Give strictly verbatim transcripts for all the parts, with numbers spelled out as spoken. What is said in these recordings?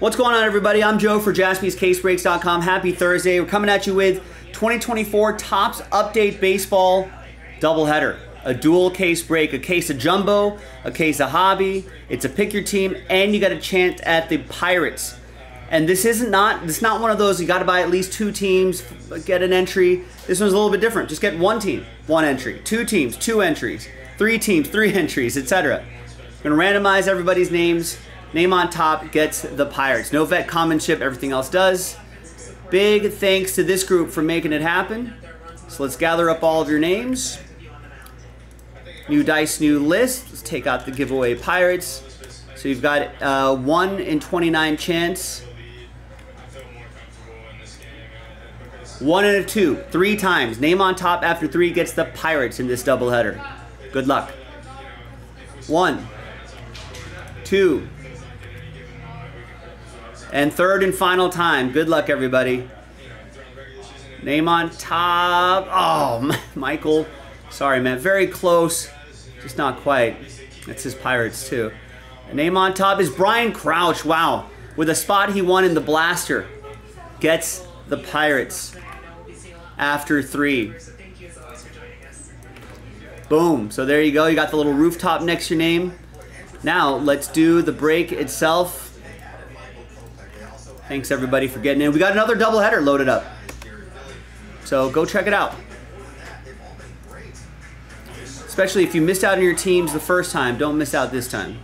What's going on, everybody? I'm Joe for Jaspys Case Breaks dot com. Happy Thursday. We're coming at you with twenty twenty-four Topps Update Baseball doubleheader. A dual case break, a case of jumbo, a case of hobby. It's a pick your team, and you got a chance at the Pirates. And this isn't not this is not one of those you got to buy at least two teams, get an entry. This one's a little bit different. Just get one team, one entry, two teams, two entries, three teams, three entries, et cetera. We're gonna randomize everybody's names. Name on top gets the Pirates. No vet commonship. Everything else does. Big thanks to this group for making it happen. So let's gather up all of your names. New dice, new list. Let's take out the giveaway Pirates. So you've got uh, one in twenty-nine chance. One and a two, three times. Name on top after three gets the Pirates in this doubleheader. Good luck. One, two, and third and final time. Good luck, everybody. Name on top. Oh, Michael. Sorry, man. Very close. Just not quite. That's his Pirates, too. The name on top is Brian Crouch. Wow. With a spot he won in the blaster. Gets the Pirates after three. Boom. So there you go. You got the little rooftop next to your name. Now let's do the break itself. Thanks, everybody, for getting in. We got another doubleheader loaded up. So go check it out. Especially if you missed out on your teams the first time, don't miss out this time.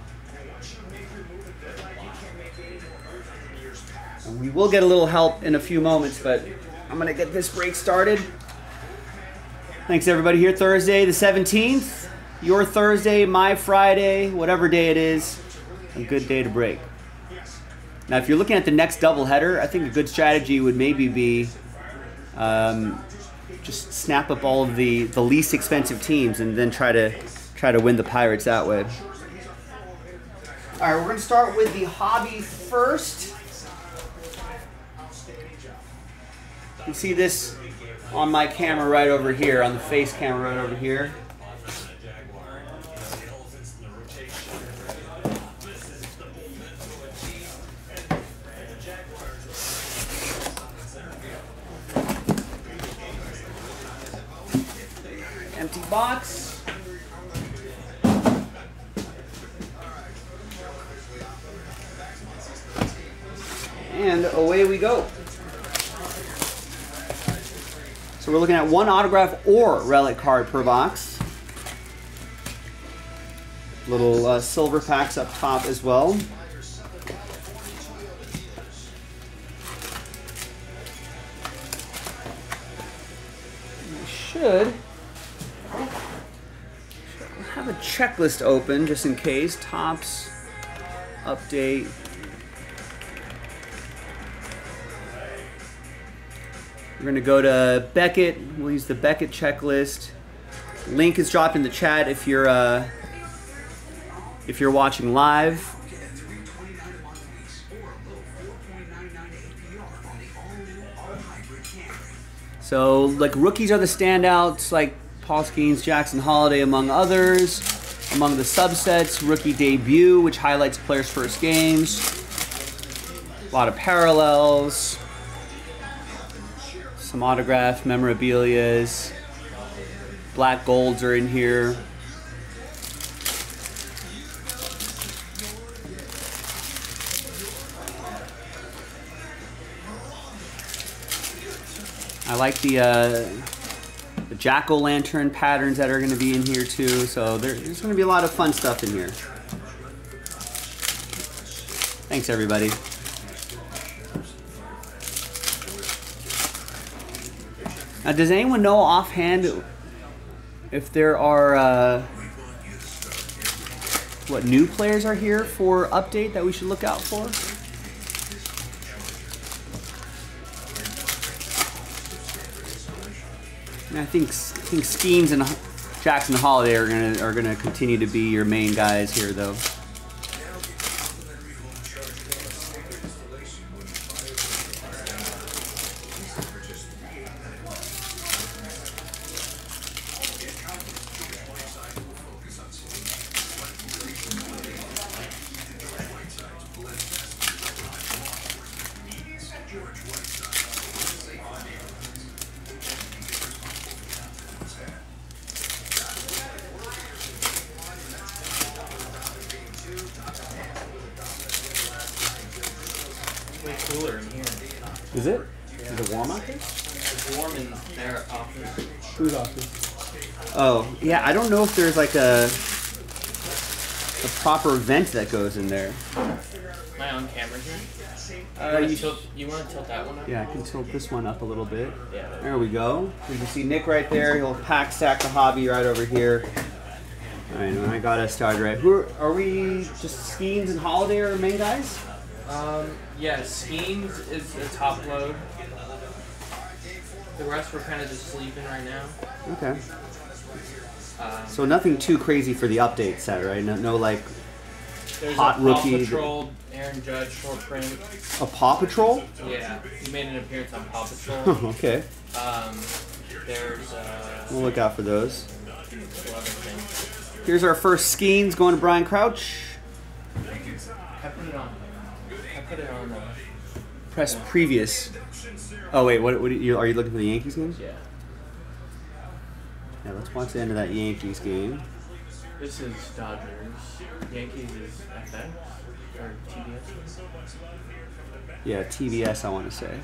And we will get a little help in a few moments, but I'm going to get this break started. Thanks, everybody. Here Thursday the seventeenth. Your Thursday, my Friday, whatever day it is, a good day to break. Now, if you're looking at the next doubleheader, I think a good strategy would maybe be um, just snap up all of the, the least expensive teams and then try to try to win the Pirates that way. All right, we're going to start with the hobby first. You can see this on my camera right over here, on the face camera right over here. Empty box. And away we go. So we're looking at one autograph or relic card per box. Little uh, silver packs up top as well. We should have a checklist open just in case. Topps update. We're going to go to Beckett. We'll use the Beckett checklist. Link is dropped in the chat if you're uh, if you're watching live. So, like, rookies are the standouts, like Paul Skenes, Jackson Holliday, among others. Among the subsets, rookie debut, which highlights players' first games. A lot of parallels. Some autograph memorabilias. Black golds are in here. I like the, uh, the jack-o'-lantern patterns that are going to be in here too, so there's going to be a lot of fun stuff in here. Thanks, everybody. Now, does anyone know offhand if there are uh, what new players are here for update that we should look out for? And I think I think Skenes and Jackson Holliday are gonna are gonna continue to be your main guys here, though. It's way cooler in here. Is it? Yeah. Is it warm out here? It's warm in their office. Food office. Oh, yeah, I don't know if there's like a... the proper vent that goes in there. Am I on camera here? Uh, you, you, tilt, you want to tilt that one up? Yeah, I can tilt this one up a little bit. Yeah. There we go. You can see Nick right there. He'll pack sack the hobby right over here. All right, when I got us started, right? Who are, are we? Just Skenes and Holliday are main guys? Um, yeah, Skenes is the top load. The rest we're kind of just sleeping right now. Okay. Um, so nothing too crazy for the update set, right? No, no like hot rookie. There's a Paw Patrol, Aaron Judge, short print. A Paw Patrol? Yeah, he made an appearance on Paw Patrol. Okay. Um, there's. Uh, we'll look out for those. Here's our first Skenes going to Brian Crouch. I put it on. I put it on. Uh, Press yeah. Previous. Oh wait, what? What are you, are you looking for the Yankees games? Yeah. Yeah, let's watch the end of that Yankees game. This is Dodgers. Yankees is F X or T B S? Yeah, T B S I want to say.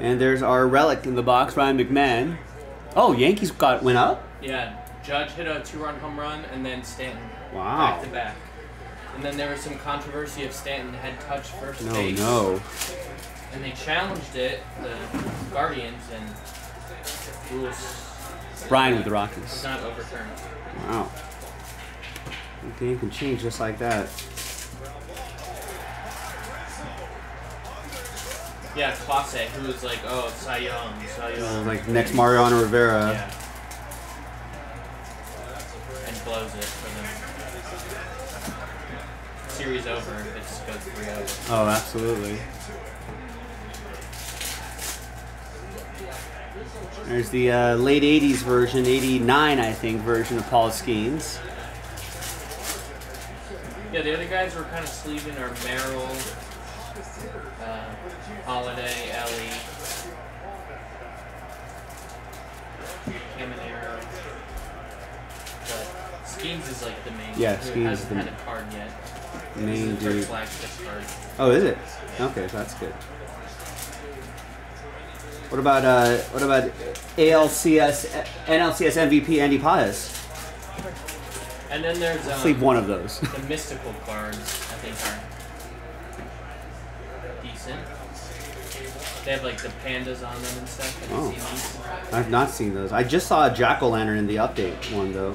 And there's our relic in the box, Ryan McMahon. Oh, Yankees got went up? Yeah. Judge hit a two-run home run, and then Stanton wow. back to back. And then there was some controversy if Stanton had touched first no, base. No, no. And they challenged it, the Guardians, and rules. Brian with the Rockies. It's not overturned. Wow. The game can change just like that. Yeah, Clase, who was like, oh, Cy Young, Cy Young. Uh, like next Mariano Rivera. Yeah. Blows it for them. Series over if it just goes three over. Oh, absolutely. There's the uh, late eighties version, eighty-nine, I think, version of Paul Skenes. Yeah, the other guys we're kind of sleeving are Merrill, uh, Holliday, Elly, Caminero. Skenes is like the main. Yeah, Skenes is the main. Hasn't had a card yet. Main dude. Oh, is it? Yeah. Okay, so that's good. What about uh, what about A L C S, N L C S M V P Andy Pius? And then there's um, sleep one of those. The mystical cards, I think, are decent. They have like the pandas on them and stuff. Have oh. you seen these? I've not seen those. I just saw a jack o' lantern in the update one though.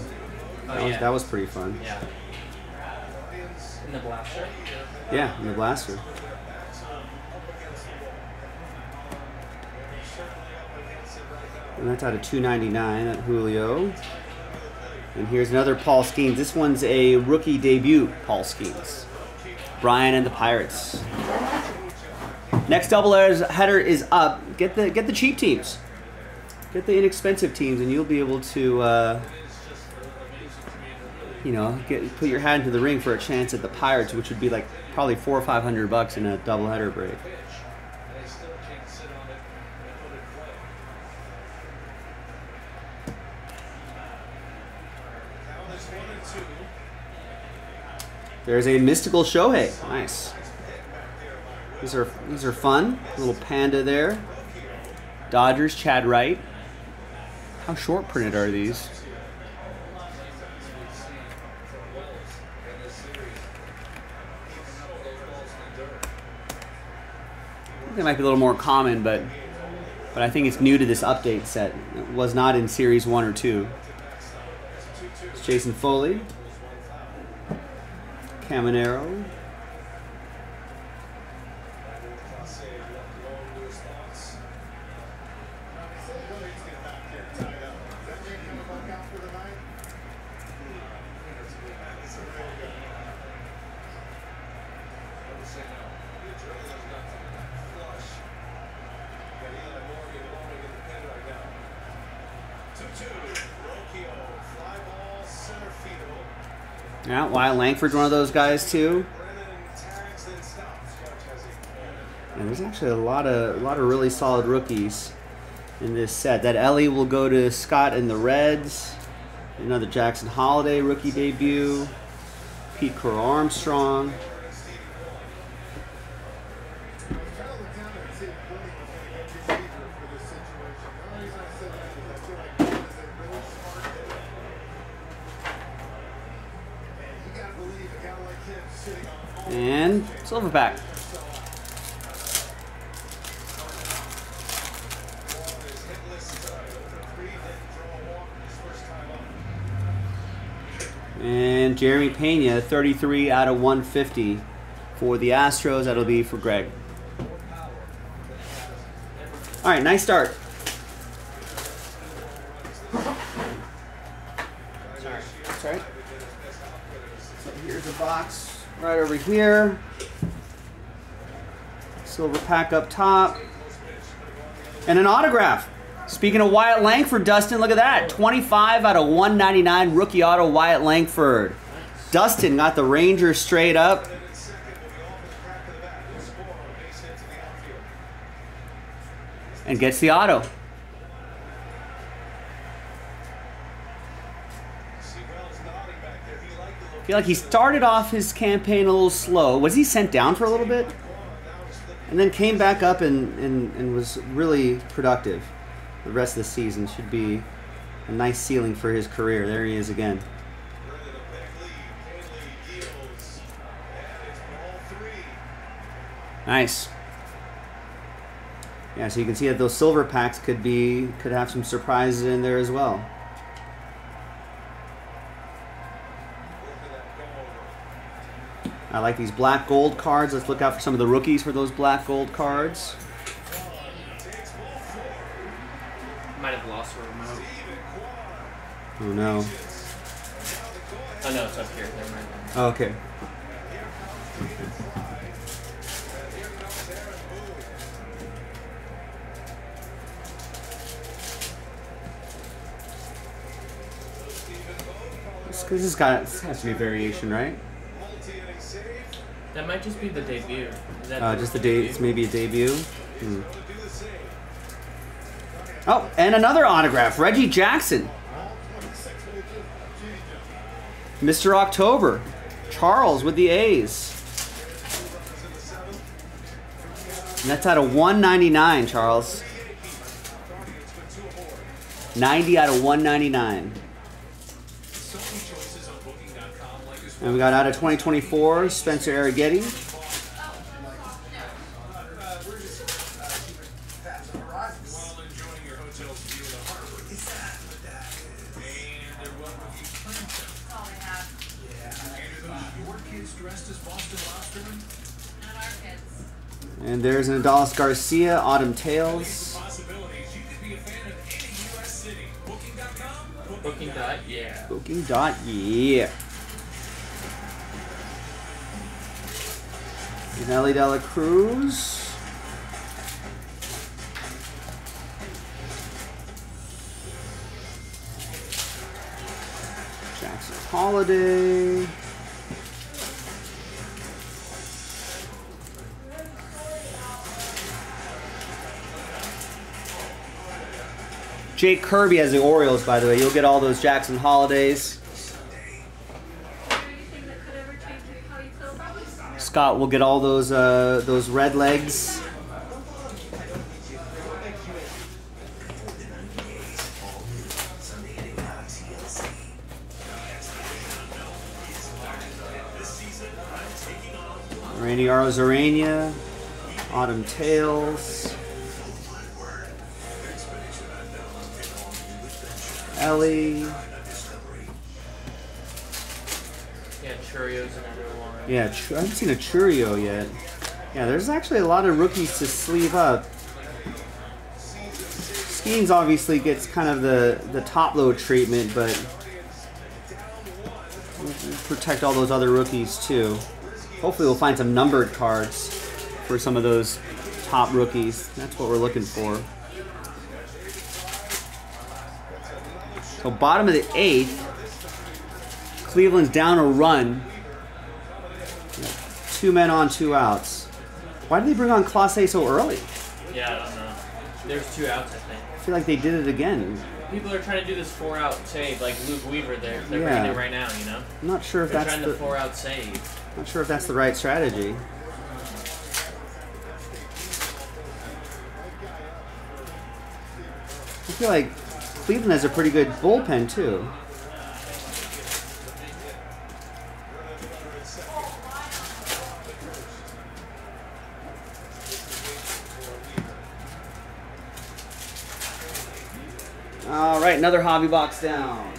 That, oh, was, yeah. that was pretty fun. Yeah. In the blaster? Yeah, in the blaster. And that's out of two ninety-nine at Julio. And here's another Paul Skenes. This one's a rookie debut Paul Skenes. Brian and the Pirates. Next double header is up. Get the get the cheap teams. Get the inexpensive teams, and you'll be able to... Uh, you know, get, put your hat into the ring for a chance at the Pirates, which would be like probably four or five hundred bucks in a doubleheader break. There's a mystical Shohei. Nice. These are these are fun. Little panda there. Dodgers, Chad Wright. How short printed are these? They might be a little more common, but but I think it's new to this update set. It was not in series one or two. It's Jason Foley, Caminero, Yeah, Wyatt Langford, one of those guys too. And there's actually a lot of a lot of really solid rookies in this set. That Elly will go to Scott and the Reds. Another Jackson Holliday rookie debut. Pete Crow Armstrong. And Silverback. And Jeremy Pena, thirty-three out of one fifty for the Astros. That'll be for Greg. All right, nice start. Sorry. Sorry. So here's a box. Right over here, silver pack up top, and an autograph. Speaking of Wyatt Langford, Dustin, look at that. twenty-five out of one ninety-nine rookie auto Wyatt Langford. Dustin got the Rangers straight up. And gets the auto. I feel like he started off his campaign a little slow. Was he sent down for a little bit? And then came back up and, and, and was really productive. The rest of the season should be a nice ceiling for his career. There he is again. Nice. Yeah, so you can see that those silver packs could be could have some surprises in there as well. I like these black gold cards. Let's look out for some of the rookies for those black gold cards. Might have lost a remote. Oh no. Oh no, it's up here. Never mind. Oh, okay. This, this has got this has to be a variation, right? That might just be the debut. Is that uh, just the debut? It's maybe a debut. Hmm. Oh, and another autograph. Reggie Jackson. Mister October. Charles with the A's. And that's out of one ninety-nine, Charles. ninety out of one ninety-nine. And we got out of twenty twenty-four, Spencer Arrighetti. And there's an Adolis Garcia, Autumn Tales. Booking dot, yeah. Booking dot, yeah. And Elly De La Cruz. Jackson Holliday. Jake Kirby has the Orioles, by the way. You'll get all those Jackson Holidays. Scott will get all those uh, those red legs. Randy Arozarena, Autumn Tales, Elly. Yeah, Churio's in everyone. Yeah, I haven't seen a Chourio yet. Yeah, there's actually a lot of rookies to sleeve up. Skenes obviously gets kind of the, the top-load treatment, but we'll protect all those other rookies, too. Hopefully we'll find some numbered cards for some of those top rookies. That's what we're looking for. So bottom of the eighth, Cleveland's down a run. Two men on, two outs. Why did they bring on Class A so early? Yeah, I don't know. There's two outs, I think. I feel like they did it again. People are trying to do this four-out save, like Luke Weaver there. They're yeah. doing it right now, you know? I'm not sure if They're that's trying the, the four-out save. Not sure if that's the right strategy. I feel like Cleveland has a pretty good bullpen, too. All right, another hobby box down.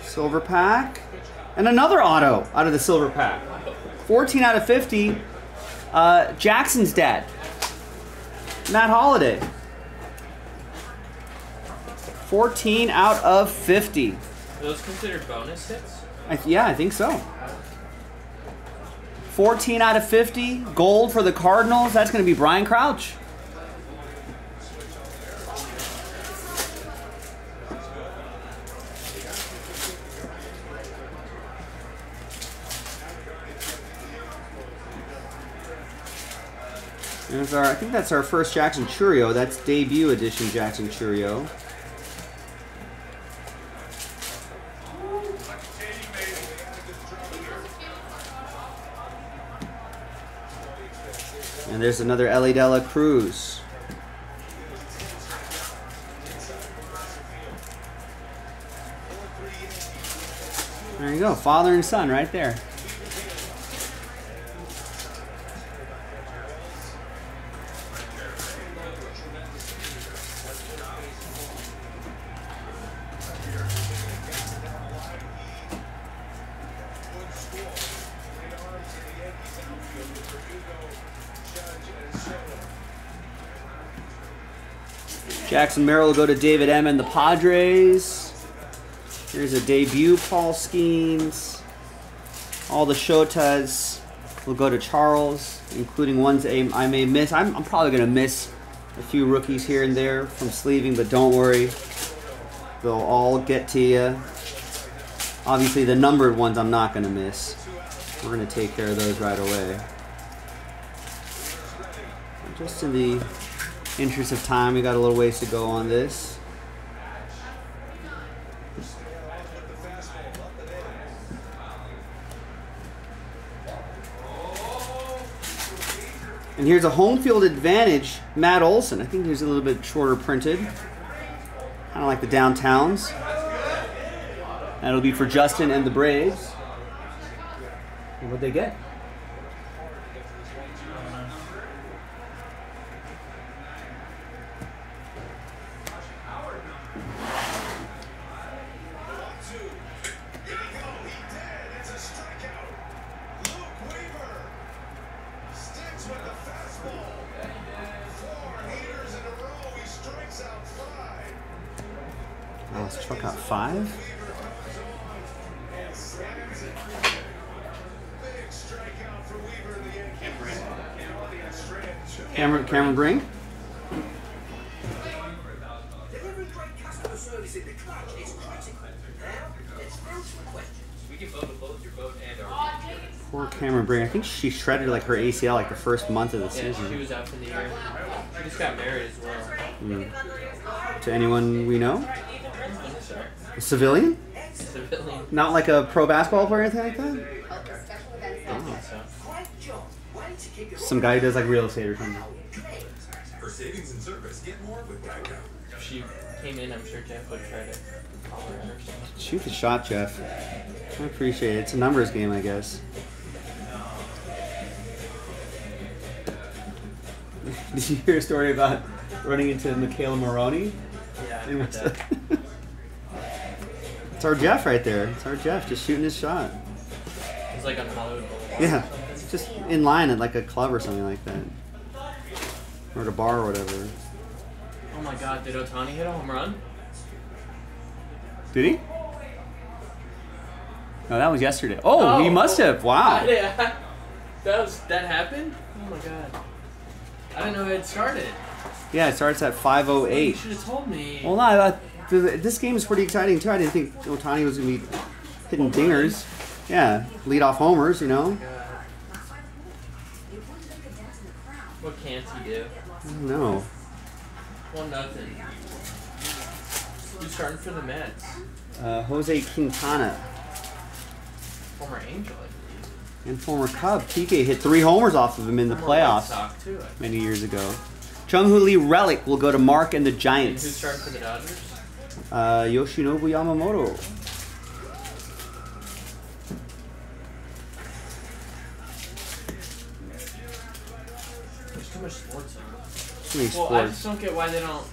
Silver pack. And another auto out of the silver pack. fourteen out of fifty. Uh, Jackson's dad. Matt Holliday. fourteen out of fifty. Are those considered bonus hits? I yeah, I think so. fourteen out of fifty, gold for the Cardinals. That's going to be Brian Crouch. There's our, I think that's our first Jackson Chourio. That's debut edition Jackson Chourio. And there's another Elly De La Cruz. There you go, father and son right there. Jackson Merrill will go to David M. and the Padres. Here's a debut Paul Skenes. All the Shotas will go to Charles, including ones I may miss. I'm, I'm probably going to miss a few rookies here and there from sleeving, but don't worry. They'll all get to you. Obviously, the numbered ones I'm not going to miss. We're going to take care of those right away. Just in the interest of time, we got a little ways to go on this. And here's a home field advantage, Matt Olson. I think he's a little bit shorter printed. Kind of like the downtowns. That'll be for Justin and the Braves. And what'd they get? She shredded like her A C L like the first month of the yeah, season. She was out for the year. She just got married as well. Mm. To anyone we know? A civilian? A civilian. Not like a pro basketball player or anything like that? Oh. Some guy who does like real estate or something. For savings and service, get more with Geico. She came in, I'm sure Jeff would try to call her out or something. Shoot the shot, Jeff. I appreciate it. It's a numbers game, I guess. Did you hear a story about running into Mikayla Maroney? Yeah, I heard that. It's our Jeff right there. It's our Jeff just shooting his shot. It's like on Hollywood Boulevard. Yeah, just in line at like a club or something like that. Or at a bar or whatever. Oh my god, did Ohtani hit a home run? Did he? No, that was yesterday. Oh, oh. He must have. Wow. Yeah. That, was, that happened? Oh my god. I didn't know it had started. Yeah, it starts at five oh eight. You should have told me. Well, no, I, uh, this game is pretty exciting, too. I didn't think Ohtani was going to be hitting dingers. Yeah, lead-off homers, you know. What can't he do? I don't know. Well, nothing. Who's starting for the Mets? Uh, Jose Quintana. Former Angel, I believe. And former Cub. P K hit three homers off of him in the former playoffs too, many years ago. Jung-Hoo Lee relic will go to Mark and the Giants. And who's starting for the Dodgers? Uh, Yoshinobu Yamamoto. There's too much sports on it. Too many sports. Well, I just don't get why they don't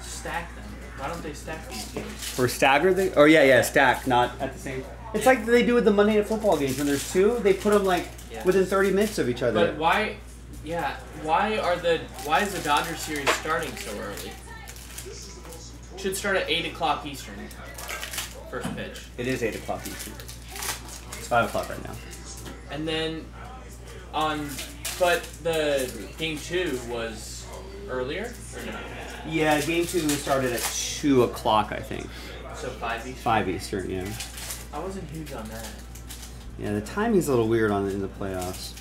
stack them. Why don't they stack these games? For stagger they? Oh yeah, yeah, stack, not at the same. It's like they do with the Monday Night Football games. When there's two, they put them like yeah. within thirty minutes of each other. But why? Yeah, why are the why is the Dodgers series starting so early? It should start at eight o'clock Eastern. First pitch. It is eight o'clock Eastern. It's five o'clock right now. And then on, but the game two was earlier or no? Yeah, game two started at two o'clock, I think. So five Eastern. Five Eastern, yeah. I wasn't huge on that. Yeah, the timing's a little weird on in the playoffs.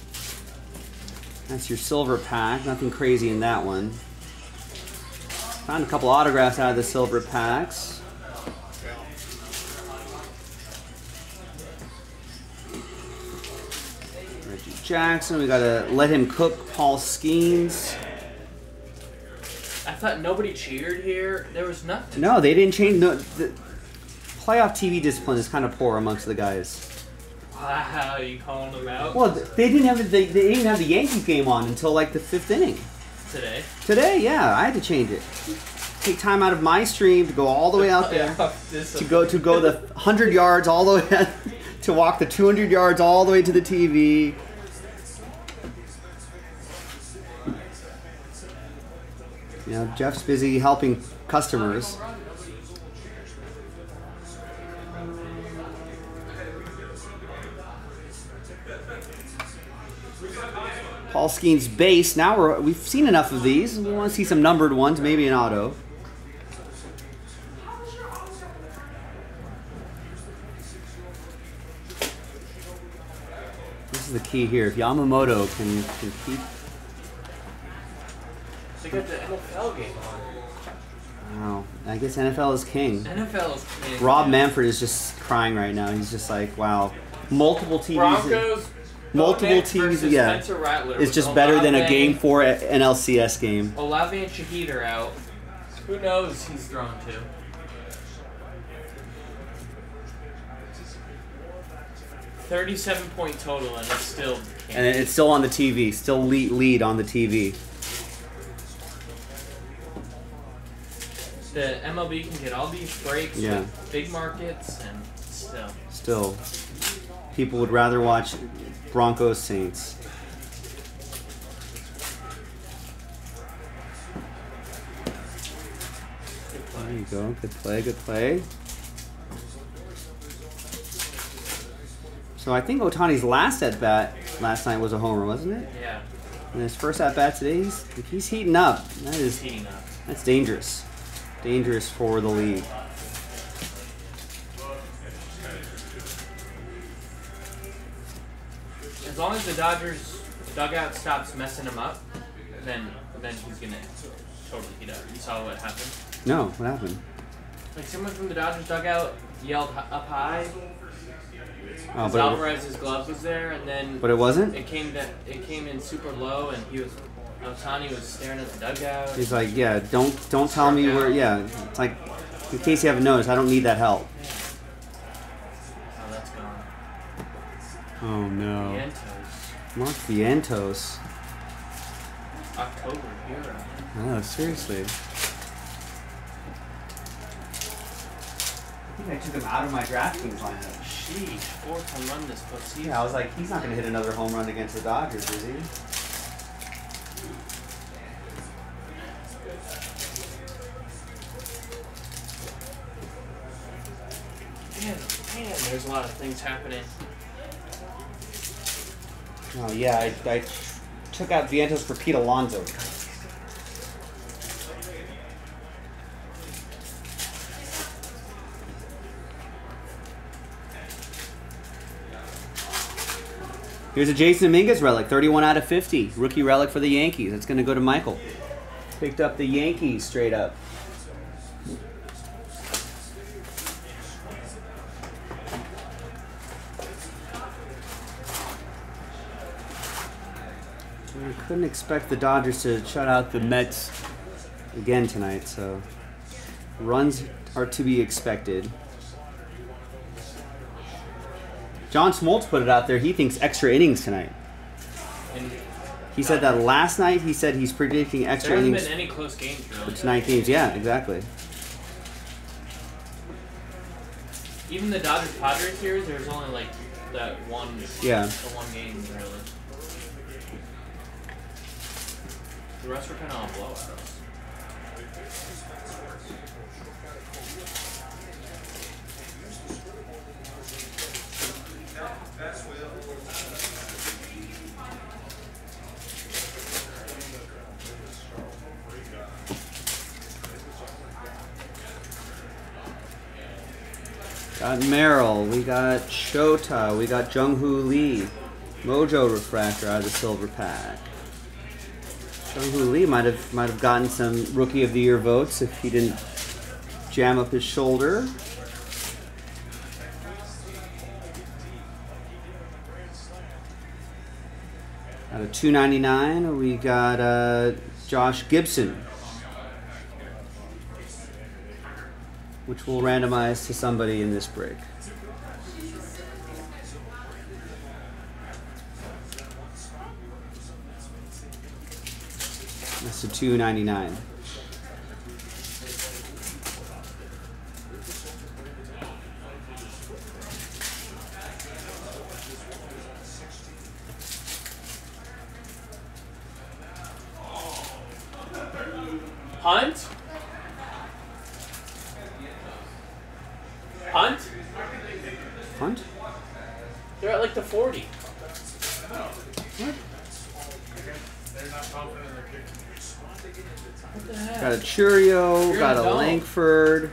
That's your silver pack. Nothing crazy in that one. Found a couple autographs out of the silver packs. Reggie Jackson. We got to let him cook. Paul Skenes. I thought nobody cheered here. There was nothing. No, they didn't change. No, the playoff T V discipline is kind of poor amongst the guys. Wow, are you calling them out? Well, they didn't have they, they didn't have the Yankees game on until like the fifth inning. Today. Today, yeah, I had to change it. Take time out of my stream to go all the way out there to go to go the hundred yards all the way to walk the two hundred yards all the way to the T V. You know, Jeff's busy helping customers. Paul Skenes base. Now we're, we've seen enough of these. We want to see some numbered ones, maybe an auto. This is the key here. If Yamamoto can, can keep. They got the N F L game on. Wow. I guess N F L is king. N F L is king. Rob Manfred is just crying right now. He's just like, wow. Multiple T Vs. Broncos. Multiple teams, yeah. It's just better than a game four N L C S game. Olave and Shahid are out. Who knows he's thrown to? Thirty-seven point total, and it's still and it's still on the T V. Still lead lead on the T V. The M L B can get all these breaks, yeah. With big markets, and still still people would rather watch Broncos Saints. There you go. Good play, good play. So I think Ohtani's last at bat last night was a homer, wasn't it? Yeah. And his first at bat today, he's, he's heating up. That is heating up. That's dangerous. Dangerous for the league. As long as the Dodgers dugout stops messing him up, then then he's gonna totally heat up. You saw what happened? No, what happened? Like someone from the Dodgers dugout yelled up high. Oh, but Alvarez's glove was there, and then but it wasn't. It came to, it came in super low, and he was Ohtani was staring at the dugout. He's like, yeah, don't don't tell me where. Yeah, it's like in case you haven't noticed, I don't need that help. Yeah. Oh no. Vientos. Mark Vientos. October hero. No, seriously. I think I took him out of my DraftKings lineup. Sheesh, four can run this postseason. Yeah, I was like, he's not going to hit another home run against the Dodgers, is he? Man, man, there's a lot of things happening. Oh yeah, I, I took out Vientos for Pete Alonso. Here's a Jason Dominguez relic, thirty-one out of fifty. Rookie relic for the Yankees. That's going to go to Michael. Picked up the Yankees straight up. We couldn't expect the Dodgers to shut out the Mets again tonight, so runs are to be expected. John Smoltz put it out there. He thinks extra innings tonight. He said that last night. He said he's predicting extra there innings. There hasn't been any close games for tonight games. Yeah, exactly. Even the Dodgers Padres series, there was only like that one. Yeah. The one game really. The rest were kind of on blowouts. Got Merrill, we got Shota, we got Jung-Hoo Lee, Mojo Refractor out of the silver pack. Jung-Hoo Lee might have might have gotten some Rookie of the Year votes if he didn't jam up his shoulder. Out of two ninety-nine, we got uh, Josh Gibson, which we'll randomize to somebody in this break. That's a two ninety-nine. Hunt? Hunt? Hunt? They're at like the forty. What? What the heck? Got a Chourio, You're got a adult. Langford,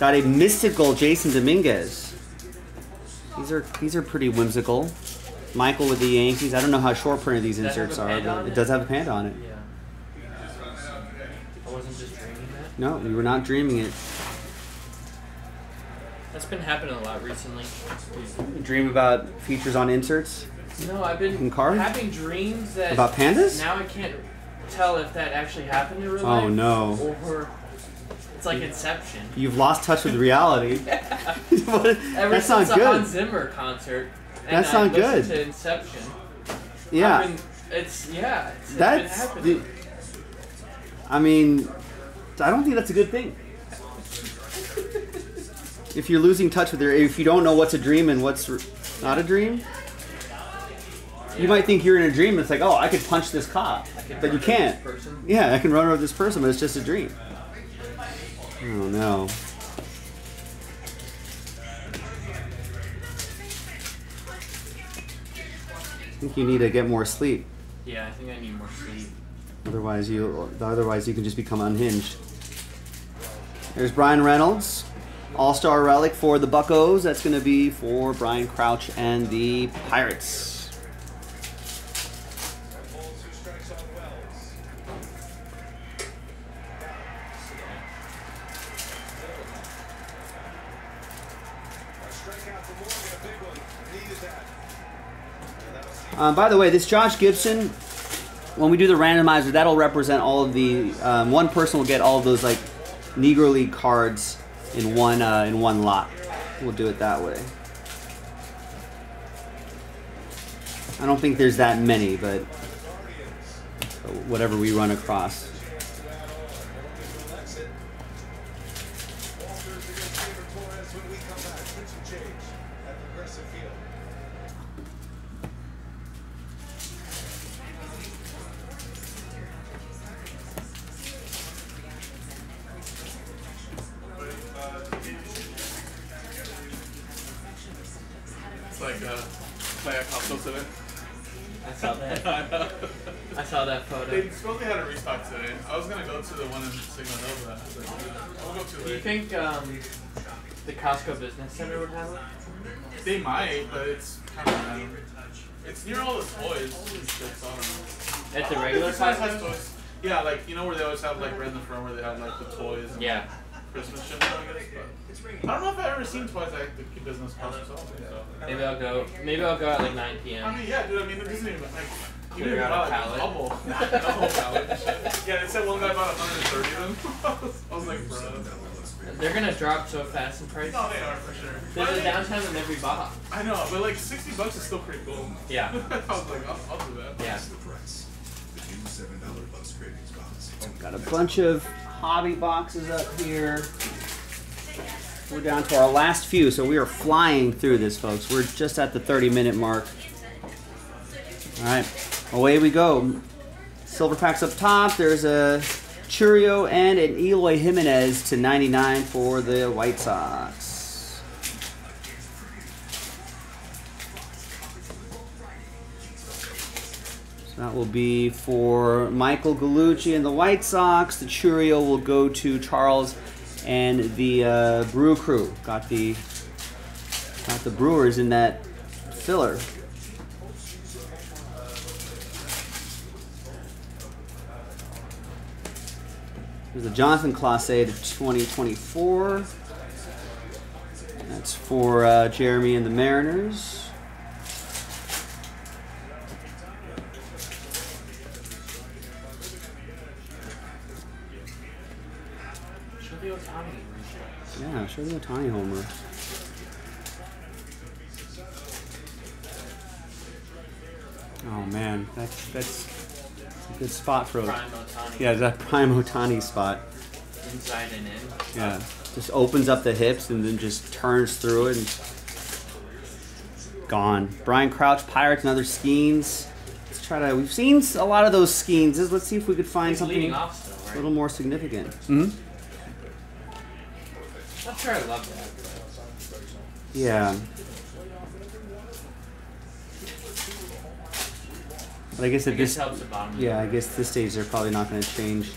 got a mystical Jason Dominguez. These are these are pretty whimsical. Michael with the Yankees. I don't know how short printed these inserts are, but it does have a panda on it. Yeah. I wasn't just dreaming that. No, we were not dreaming it. That's been happening a lot recently. You dream about features on inserts? No, I've been having dreams that... About pandas? Now I can't tell if that actually happened in real life. Oh, no. Or it's like Inception. You've lost touch with reality. Yeah. What? Ever That's since not good. a Hans Zimmer concert. And That's I not good. to Inception. Yeah. I mean, it's, yeah. It's That's... Been the, I mean, I don't think that's a good thing. If you're losing touch with your, if you don't know what's a dream and what's not a dream, you might think you're in a dream. And it's like, oh, I could punch this cop, but you can't. Yeah, I can run over this person, but it's just a dream. Oh no. I think you need to get more sleep. Yeah, I think I need more sleep. Otherwise, you, otherwise you can just become unhinged. There's Brian Reynolds. All-Star Relic for the Buccos. That's going to be for Brian Crouch and the Pirates. Um, by the way, this Josh Gibson, when we do the randomizer, that'll represent all of the... Um, one person will get all of those, like, Negro League cards in one uh, in one lot. We'll do it that way. I don't think there's that many, but whatever we run across. Like, uh, play a couple of it. I saw that. I know. I saw that photo. They supposedly had a restock today. I was gonna go to the one in Signal Nova. I was like, I'll go too late. Do you think um, the Costco Business Center would have it? They might, but it's kind of random. It's near all the toys. At the regular Costco. Yeah, like you know where they always have like right in the front where they have like the toys. And yeah. Christmas shit, I guess. But I don't know if I've ever seen toys like the business Costco. So. Maybe I'll go. Maybe I'll go at like nine P M I mean, yeah, dude. I mean, it doesn't even like. You didn't buy a double, double pallet. Yeah, they said one guy bought one hundred thirty of them. I was like, bro. They're gonna drop so fast in price. No, they are for sure. There's a downtime in every box. I know, but like sixty bucks is still pretty cool. Yeah. I was like, I'll, I'll do that. Yeah. Got a bunch of hobby boxes up here. We're down to our last few, so we are flying through this, folks. We're just at the thirty minute mark. All right, away we go. Silver packs up top. There's a Chourio and an Eloy Jimenez to ninety-nine for the White Sox. That will be for Michael Gallucci and the White Sox. The Chourio will go to Charles and the uh, Brew Crew. Got the got the Brewers in that filler. There's a Jonathan Class A to twenty twenty-four. That's for uh, Jeremy and the Mariners. Yeah, show the Ohtani homer. Oh man, that's that's a good spot for prime Ohtani. Yeah, that prime Ohtani spot. Inside and in. Yeah, just opens up the hips and then just turns through it and gone. Brian Crouch, Pirates, and other Skenes. Let's try to. We've seen a lot of those Skenes. Let's see if we could find He's something off still, right? a little more significant. Mm-hmm. I'm sure I love that. Yeah. But I guess at this, helps the bottom yeah, I guess this stage they're probably not going to change.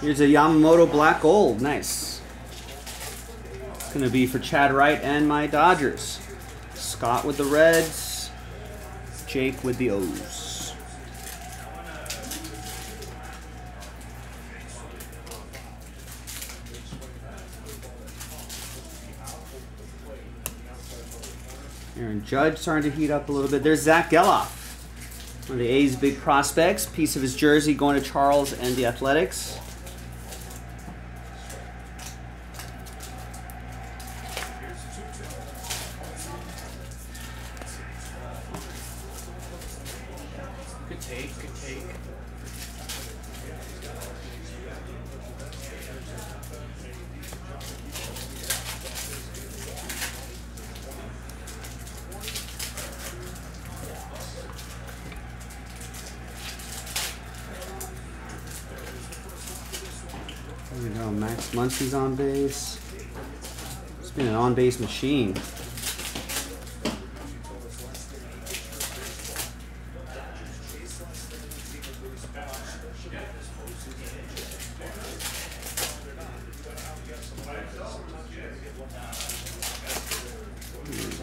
Here's a Yamamoto Black Gold. Nice. It's going to be for Chad Wright and my Dodgers. Scott with the Reds. Jake with the O's. Aaron Judge starting to heat up a little bit. There's Zach Geloff. One of the A's big prospects. Piece of his jersey going to Charles and the Athletics. Muncy's on base. It's been an on base machine.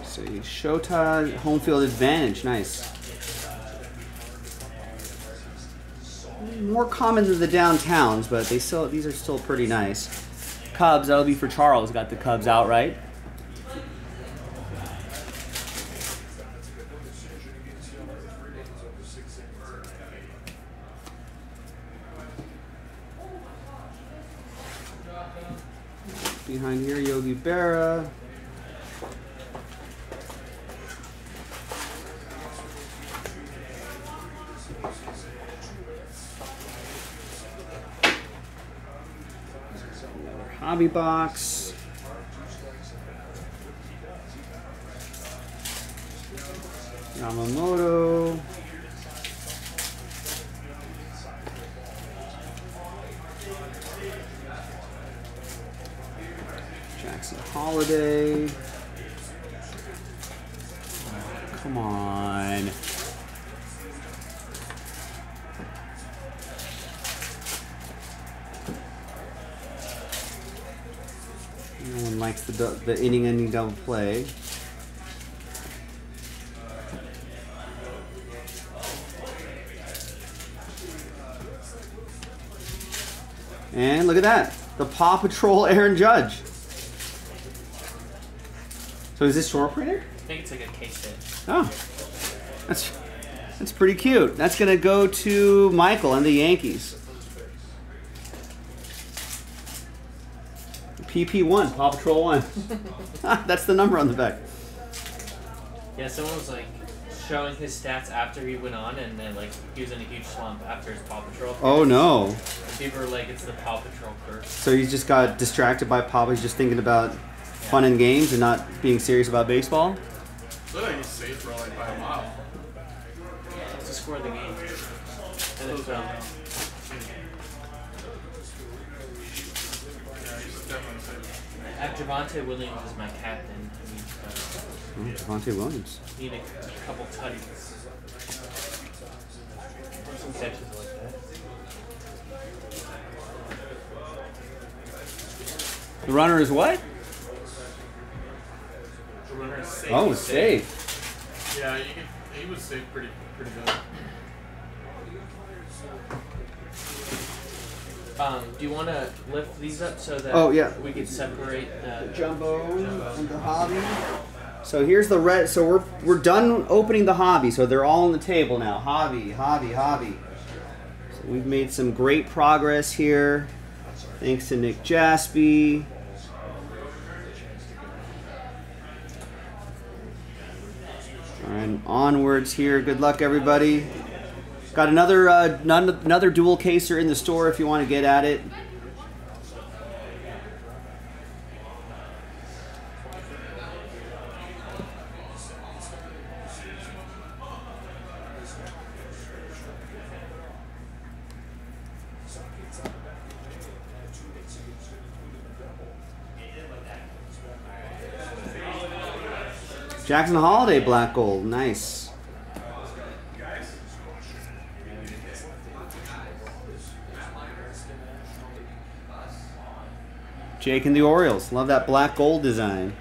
So Shota home field advantage, nice. More common than the downtowns, but they still these are still pretty nice. Cubs, that'll be for Charles. Got the Cubs outright. behind here, Yogi Berra. Another hobby box. Yamamoto. Jackson Holliday. Oh, come on. No one likes the the inning-ending double play. And look at that, the Paw Patrol Aaron Judge. So is this short printer? I think it's like a case fit. Oh, that's, that's pretty cute. That's going to go to Michael and the Yankees. P P one, Paw Patrol one. That's the number on the back. Yeah, someone was like showing his stats after he went on, and then like he was in a huge slump after his Paw Patrol. Oh no. People are like, it's the Paw Patrol curse. So you just got distracted by Paw Patrol, just thinking about yeah. fun and games and not being serious about baseball? Literally, he's safe for like by a mile. Yeah, it's a score of the game. And it's um, I have Javonte Williams as my captain. Oh, Javonte Williams. Need a couple tutties. Some catches like that. The runner is what? The runner is safe. Oh, safe. safe. Yeah, you could, he was safe pretty, pretty good. Um, do you want to lift these up so that oh, yeah. we can separate the, the jumbo and the hobby? So here's the red. So we're we're done opening the hobby. So they're all on the table now. Hobby, hobby, hobby. So we've made some great progress here. Thanks to Nick Jaspy. And onwards here. Good luck, everybody. Got another uh, none, another dual caser in the store if you want to get at it. Jackson Holliday, black gold, nice. Jake and the Orioles, love that black gold design.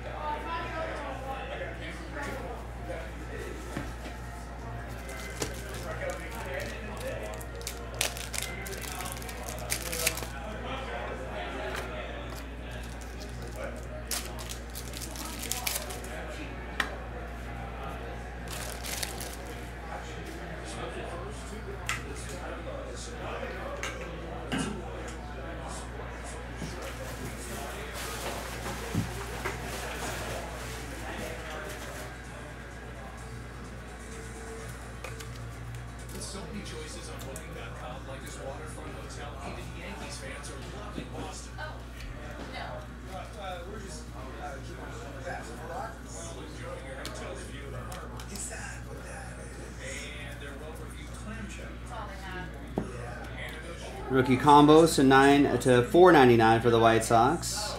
Rookie combos to nine to four ninety nine for the White Sox.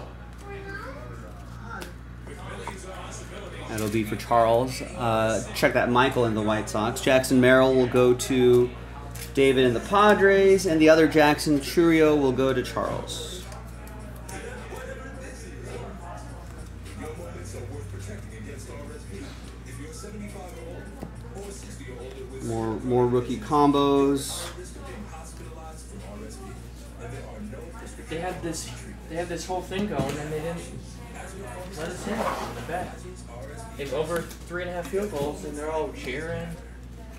That'll be for Charles. Uh, check that, Michael and the White Sox. Jackson Merrill will go to David and the Padres, and the other Jackson Chourio will go to Charles. More more rookie combos. They had this, they had this whole thing going, and they didn't let us in on the bat. They've over three and a half field goals, and they're all cheering.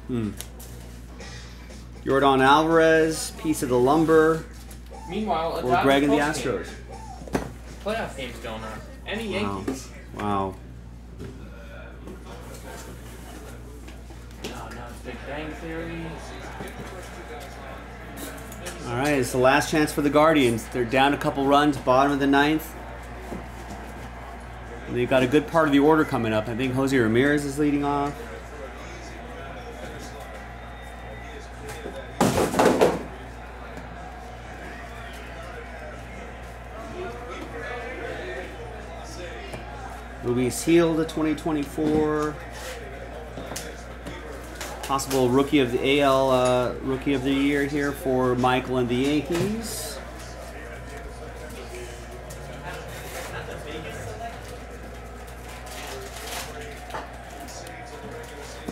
Hmm. Jordan Alvarez, piece of the lumber. Meanwhile, or Greg and the Astros. playoff games going on. And the wow. Yankees. Wow. No, no, Big Bang Theory. All right, it's the last chance for the Guardians. They're down a couple runs, bottom of the ninth. And they've got a good part of the order coming up. I think Jose Ramirez is leading off. Luis Heel to twenty twenty-four. Possible rookie of the A L, uh, rookie of the year here for Michael and the Yankees.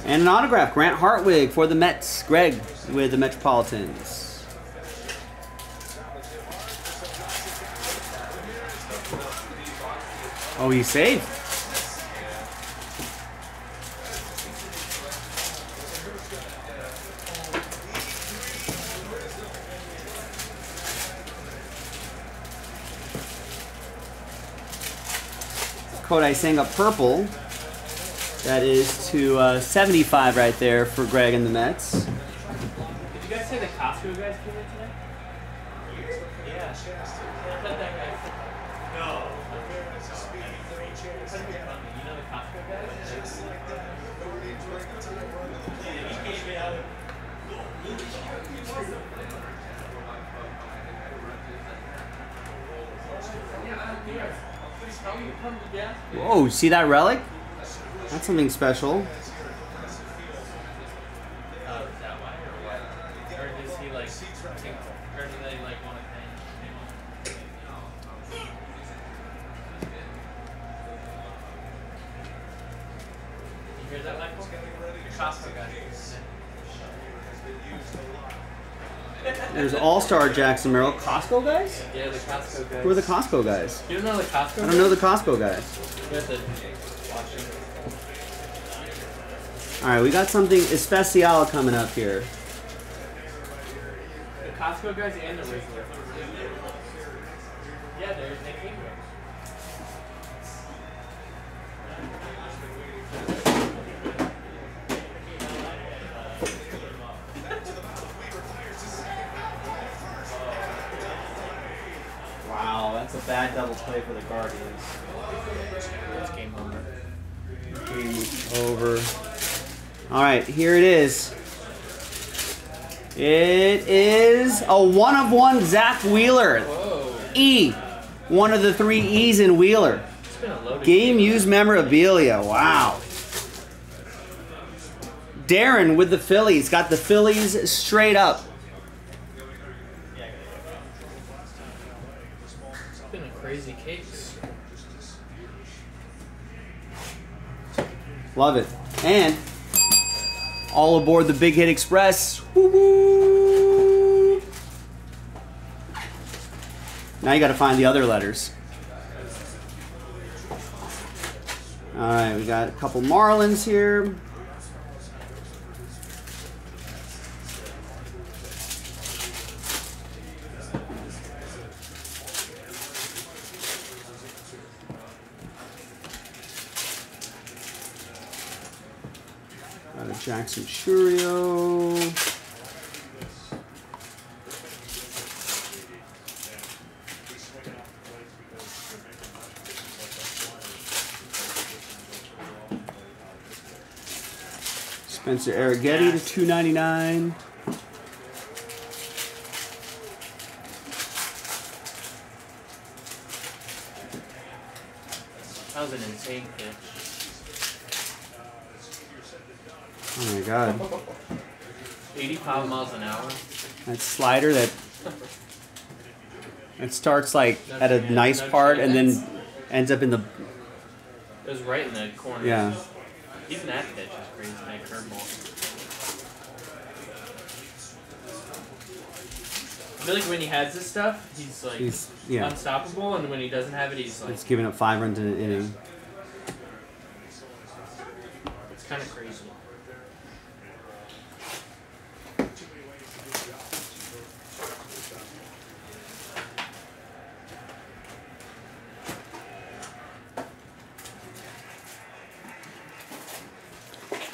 And an autograph, Grant Hartwig for the Mets. Greg with the Metropolitans. Oh, he's safe. Kodai Senga purple. That is to uh, seventy-five right there for Greg and the Mets. Did you guys say the Costco guys came in tonight? Yeah, sure. I thought that guy said no. Whoa, see that relic? That's something special. There's All-Star Jackson Merrill. Costco guys? Yeah, the Costco guys. Who are the Costco guys? You don't know the Costco guys? I don't know the Costco guys. Alright, we got something Especial coming up here. The Costco guys and the Rays. Yeah, they're Nick Ingram. That's a bad double play for the Guardians. That's game over. Game over. All right, here it is. It is a one of one Zach Wheeler. Whoa. E, one of the three E's in Wheeler. Game used memorabilia. Wow. Darren with the Phillies. Got the Phillies straight up. Crazy case. Love it. And all aboard the Big Hit Express. Woo-hoo! Now you got to find the other letters. All right, we got a couple Marlins here. Jackson Chourio. Spencer Arrighetti to two ninety-nine. That was an insane pitch. Oh my god. eighty-five miles an hour. That slider that it starts like at a nice part and then ends up in the. It was right in the corner. Yeah. Even that pitch is crazy. That curveball. I feel like when he has this stuff, he's like he's, yeah. unstoppable, and when he doesn't have it, he's like. It's giving up five runs in an inning. It's kind of crazy.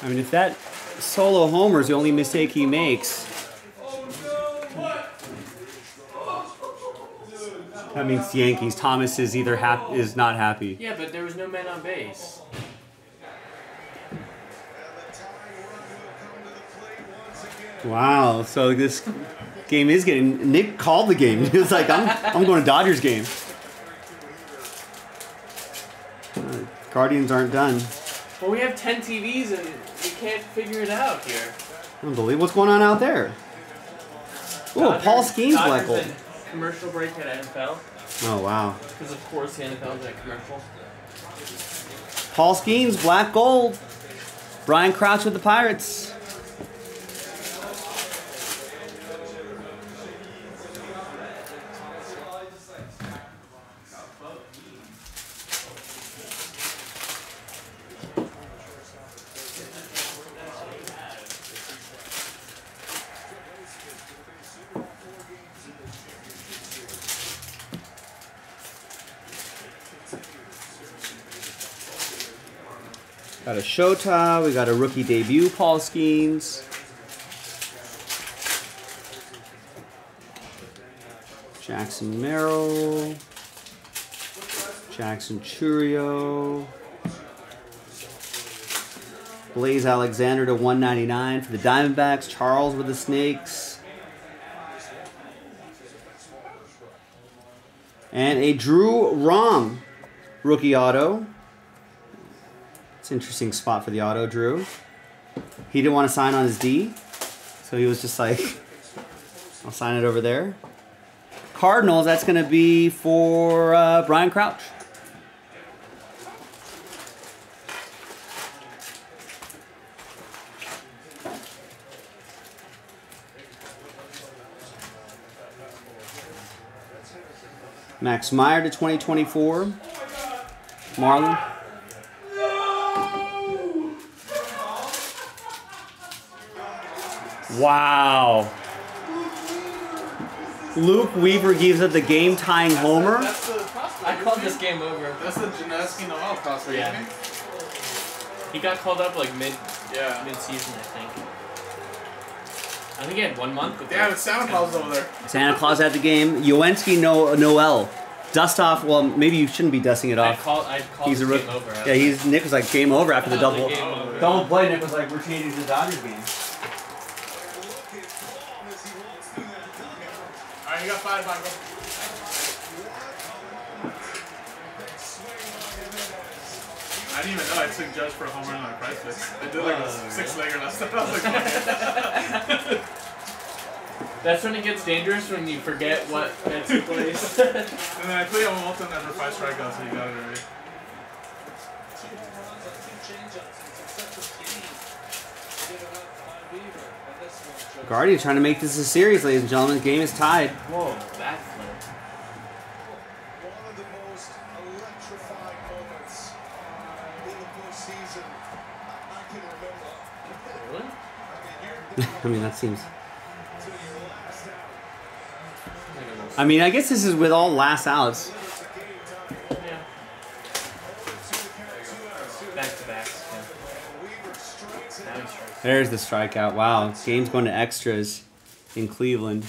I mean, if that solo homer is the only mistake he makes, that means the Yankees. Thomas is either hap is not happy. Yeah, but there was no man on base. Wow. So this game is getting. Nick called the game. He was like, "I'm I'm going to Dodgers game." Uh, Guardians aren't done. Well, we have ten T Vs and we can't figure it out here. Unbelievable! What's going on out there? Oh, Paul Skenes level. Commercial break at N F L. Oh wow! Because of course the N F L is at commercial. Paul Skenes, black gold. Brian Crouch with the Pirates. Got a Shota, we got a rookie debut, Paul Skenes. Jackson Merrill. Jackson Chourio. Blaze Alexander to one ninety-nine for the Diamondbacks. Charles with the Snakes. And a Drew Rom rookie auto. Interesting spot for the auto, Drew. He didn't want to sign on his D, so he was just like, I'll sign it over there. Cardinals, that's going to be for uh, Brian Crouch. Max Meyer to twenty twenty-four. Marlon. Wow. Luke Weaver gives up the game-tying homer. That's the, that's the I called this game over. That's the Janoski Noel cross. Yeah. He got called up like mid, yeah. mid-season, I think. I think he had one month. Yeah, it's Santa Claus over there. Santa Claus at the game. Yoenski no Noel. Dust off. Well, maybe you shouldn't be dusting it off. I called, I called he's a game over. Yeah, he's, Nick was like, game over after no, the double. The double play, Nick was like, we're changing the Dodgers game. You got five, Michael. I didn't even know I took Judge for a home run on a price list. I did like uh, a six-legger last time. I was like, that's when it gets dangerous when you forget what that's in place. And then I played on Walton after five strikeouts, so you got it already. Guardians trying to make this a series, ladies and gentlemen. The game is tied. Whoa, that flip. One of the most electrifying moments in the postseason I can remember. Really? I mean, that seems. I mean, I guess this is with all last outs. Yeah. Back to back. There's the strikeout. Wow. Game's going to extras in Cleveland.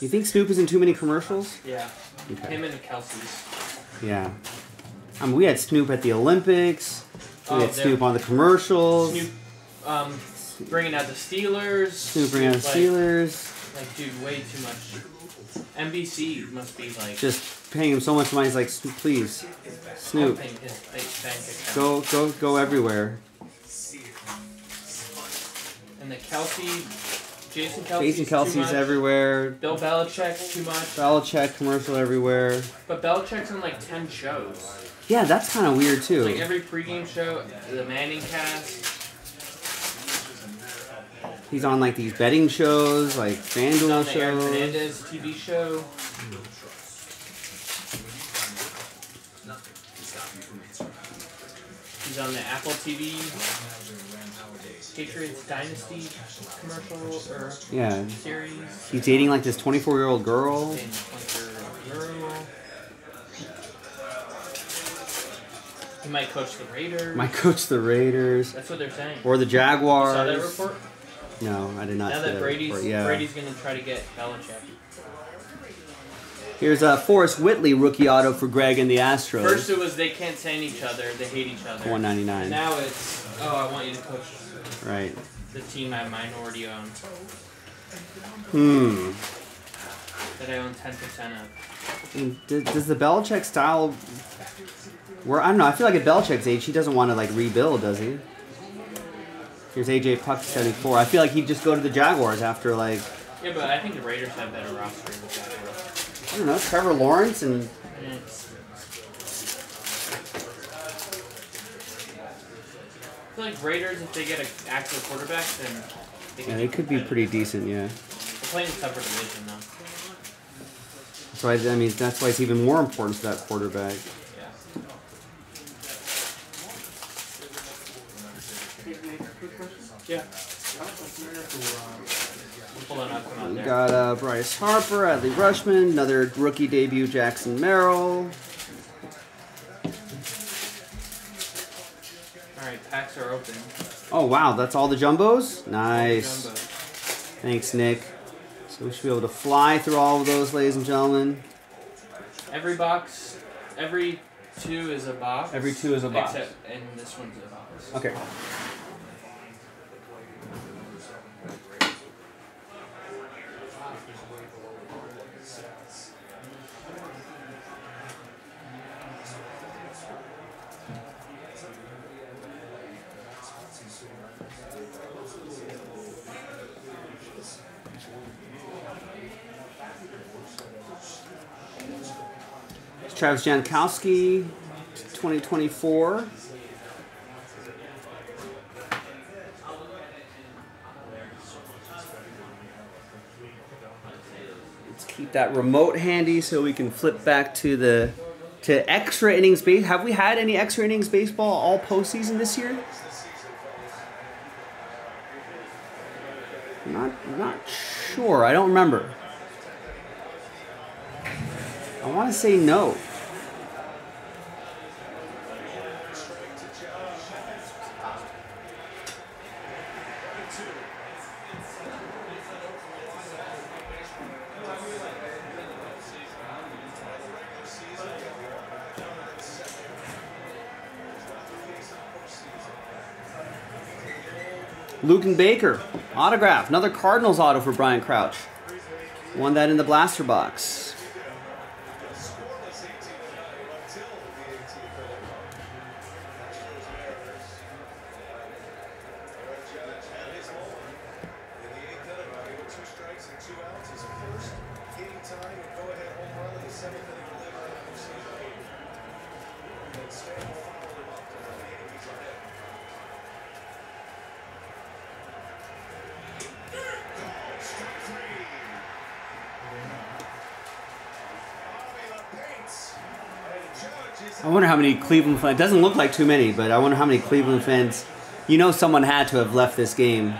You think Snoop is in too many commercials? Yeah. Okay. Him and Kelsey's. Yeah. I mean, we had Snoop at the Olympics. We oh, had Snoop on the commercials. Snoop um, bringing out the Steelers. Snoop bringing out the like, Steelers. Like, dude, way too much. N B C must be like... Just... paying him so much money, he's like, please, Snoop, go, go, go everywhere. And the Kelsey, Jason Kelsey's, Jason Kelsey's everywhere. Bill Belichick's too much. Belichick commercial everywhere. But Belichick's on like ten shows. Yeah, that's kind of weird too. Like every pregame show, the Manning cast. He's on like these betting shows, like FanDuel shows. Aaron Fernandez T V show. He's on the Apple T V Patriots Dynasty commercial or yeah. series. He's dating like this twenty-four-year-old girl. He might coach the Raiders. Might coach the Raiders. That's what they're saying. Or the Jaguars. You saw that report? No, I did not. Now see that, that Brady's report. Yeah. Brady's going to try to get Belichick. Here's a Forrest Whitley rookie auto for Greg and the Astros. First it was they can't stand each other, they hate each other. one ninety-nine. Now it's oh, I want you to coach. Right. The team I minority own. Hmm. That I own ten percent of. And does, does the Belichick style? Where I don't know. I feel like at Belichick's age, he doesn't want to like rebuild, does he? Here's A J Puck seventy-four. I feel like he'd just go to the Jaguars after like. Yeah, but I think the Raiders have better roster than the Jaguars. I don't know. Trevor Lawrence and. Yeah. I feel like Raiders, if they get an actual quarterback, then. They yeah, they could be pretty decent. Yeah. They're playing a tougher division though. So I, I mean, that's why it's even more important for that quarterback. Yeah. We got uh, Bryce Harper, Adley Rushman, another rookie debut, Jackson Merrill. Alright, packs are open. Oh, wow, that's all the jumbos? Nice. The jumbos. Thanks, Nick. So we should be able to fly through all of those, ladies and gentlemen. Every box, every two is a box. Every two is a box. Except, and this one's a box. Okay. Travis Jankowski, twenty twenty-four. Let's keep that remote handy so we can flip back to the to extra innings base. Have we had any extra innings baseball all postseason this year? I'm not I'm not sure. I don't remember. I want to say no. Lucan Baker, autograph, another Cardinals auto for Brian Crouch. Won that in the blaster box. I wonder how many Cleveland fans, it doesn't look like too many, but I wonder how many Cleveland fans, you know someone had to have left this game.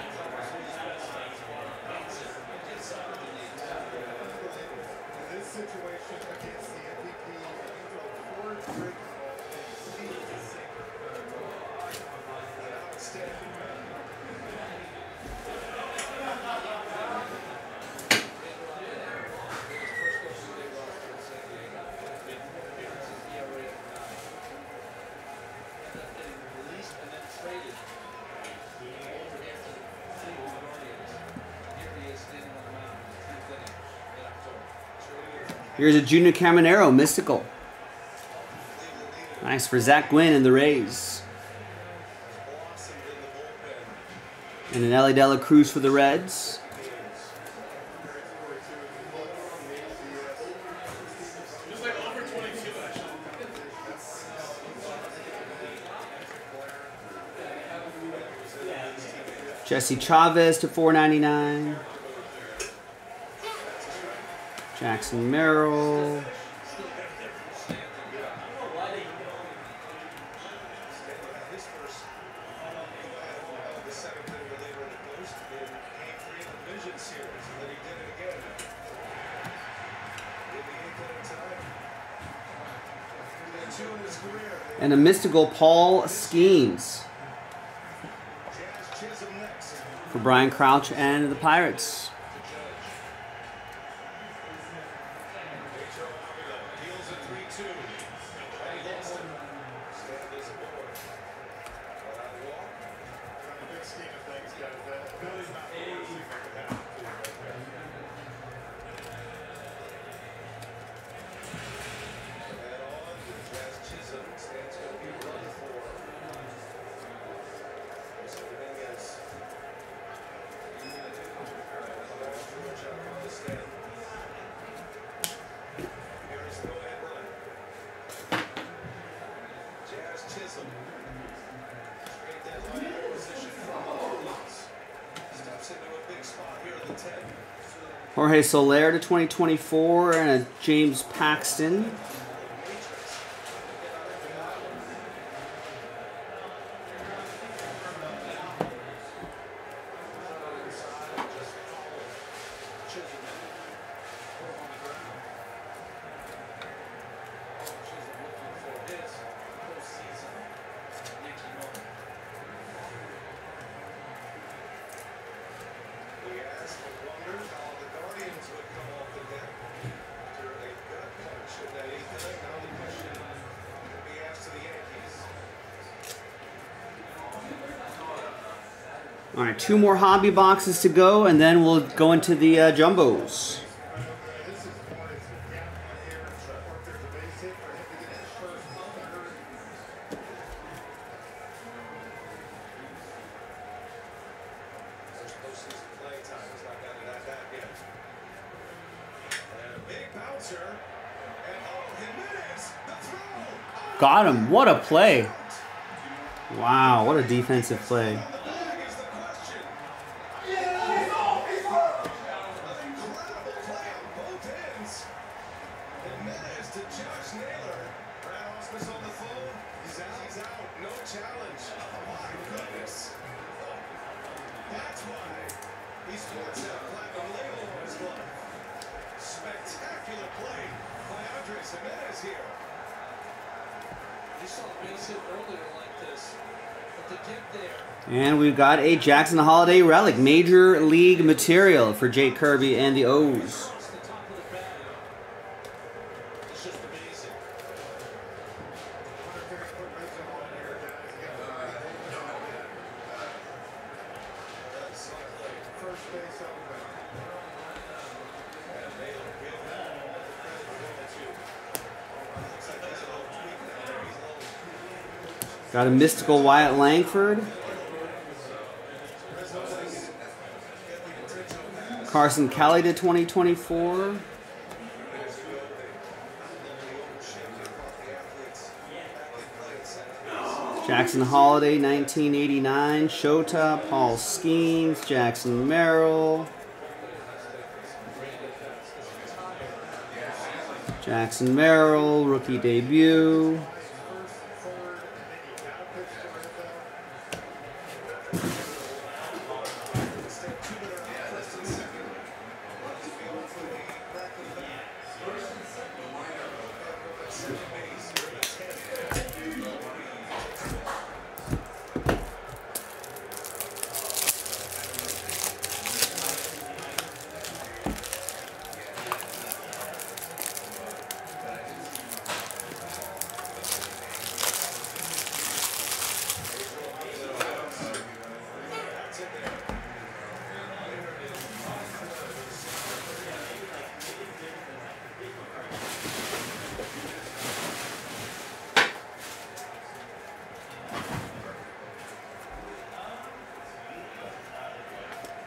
Here's a Junior Caminero, mystical. Nice for Zach Gwynn and the Rays. And an Elly De La Cruz for the Reds. Jesse Chavez to four ninety-nine. Jackson Merrill. and a mystical Paul Skenes for Brian Crouch and the Pirates. Jorge Soler to twenty twenty-four and a James Paxton. All right, two more hobby boxes to go, and then we'll go into the uh, jumbos. Got him. What a play. Wow, what a defensive play. And we've got a Jackson Holliday relic, Major League material for Jake Kirby and the O's. Got a mystical Wyatt Langford. Carson Kelly to twenty twenty-four. Jackson Holliday, nineteen eighty-nine. Shota, Paul Skenes, Jackson Merrill. Jackson Merrill, rookie debut.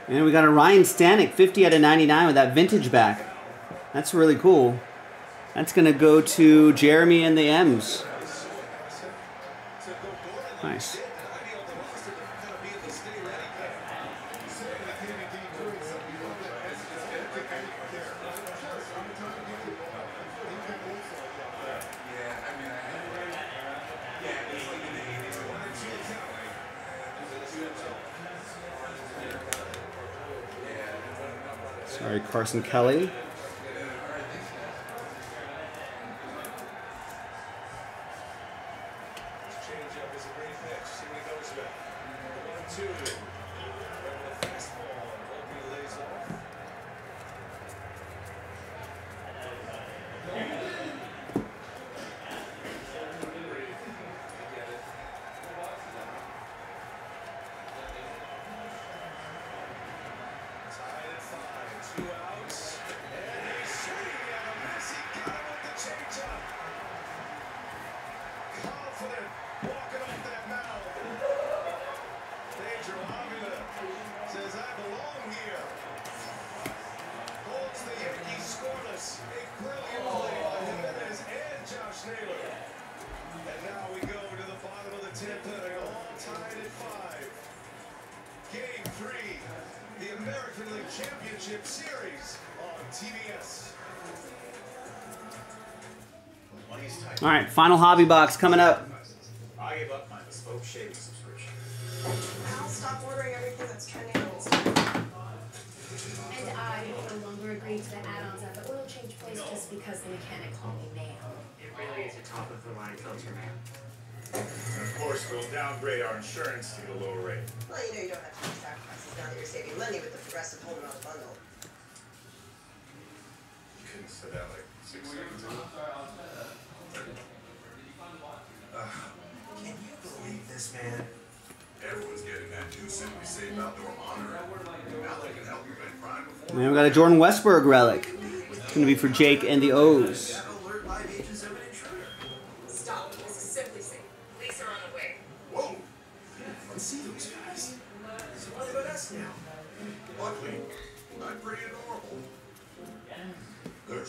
And we got a Ryan Stanek, fifty out of ninety-nine with that vintage back. That's really cool. That's going to go to Jeremy and the M's. Nice. Sorry, Carson Kelly. Championship Series on T B S. All right, final hobby box coming up. I gave up my bespoke shaving subscription. I'll stop ordering everything that's trending on Instagram. And I no longer agree to the add-ons at the oil change place no. just because the mechanic called me ma'am. It really is a top of the line filter, ma'am. And of course, we'll downgrade our insurance to the lower rate. Well, you know you don't have to sacrifice now that you're saving money with the Progressive Home Run Bundle. You couldn't say that like six seconds ago. Uh, can you believe this, man? Everyone's getting that new cent we saved outdoor honor. Now they can help you make crime before. Man, we got a Jordan Westberg relic. It's going to be for Jake and the O's.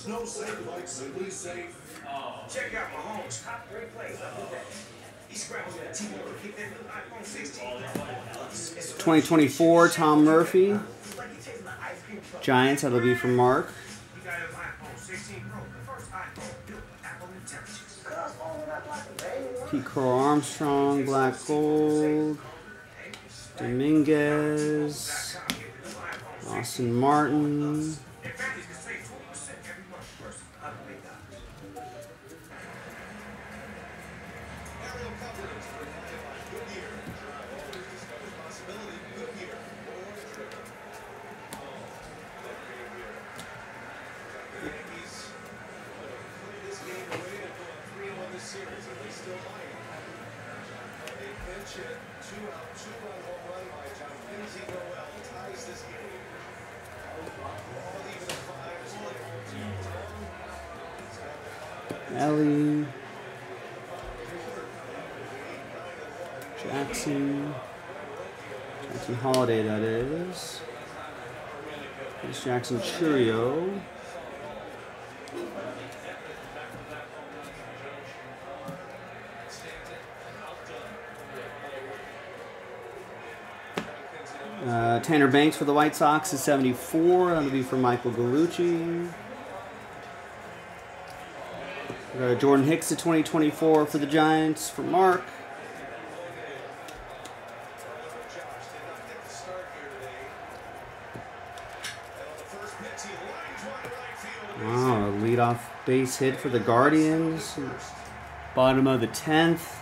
No safe like Simply Safe. Oh. Check out Mahomes' top three plays of the day. He scratched that team over to get that little iPhone sixteen. twenty twenty-four, Tom Murphy. Giants, that'll be for Mark. He got his iPhone sixteen Pro, the first iPhone built with Apple intelligence. P. Crow Armstrong, Black Gold. Dominguez. Austin Martin. Elly, Jackson, Jackson Holliday, that is. There's Jackson Chourio. Uh, Tanner Banks for the White Sox is seventy-four. That'll be for Michael Gallucci. Uh, Jordan Hicks to twenty twenty-four for the Giants for Mark. Wow, a leadoff base hit for the Guardians. Bottom of the tenth.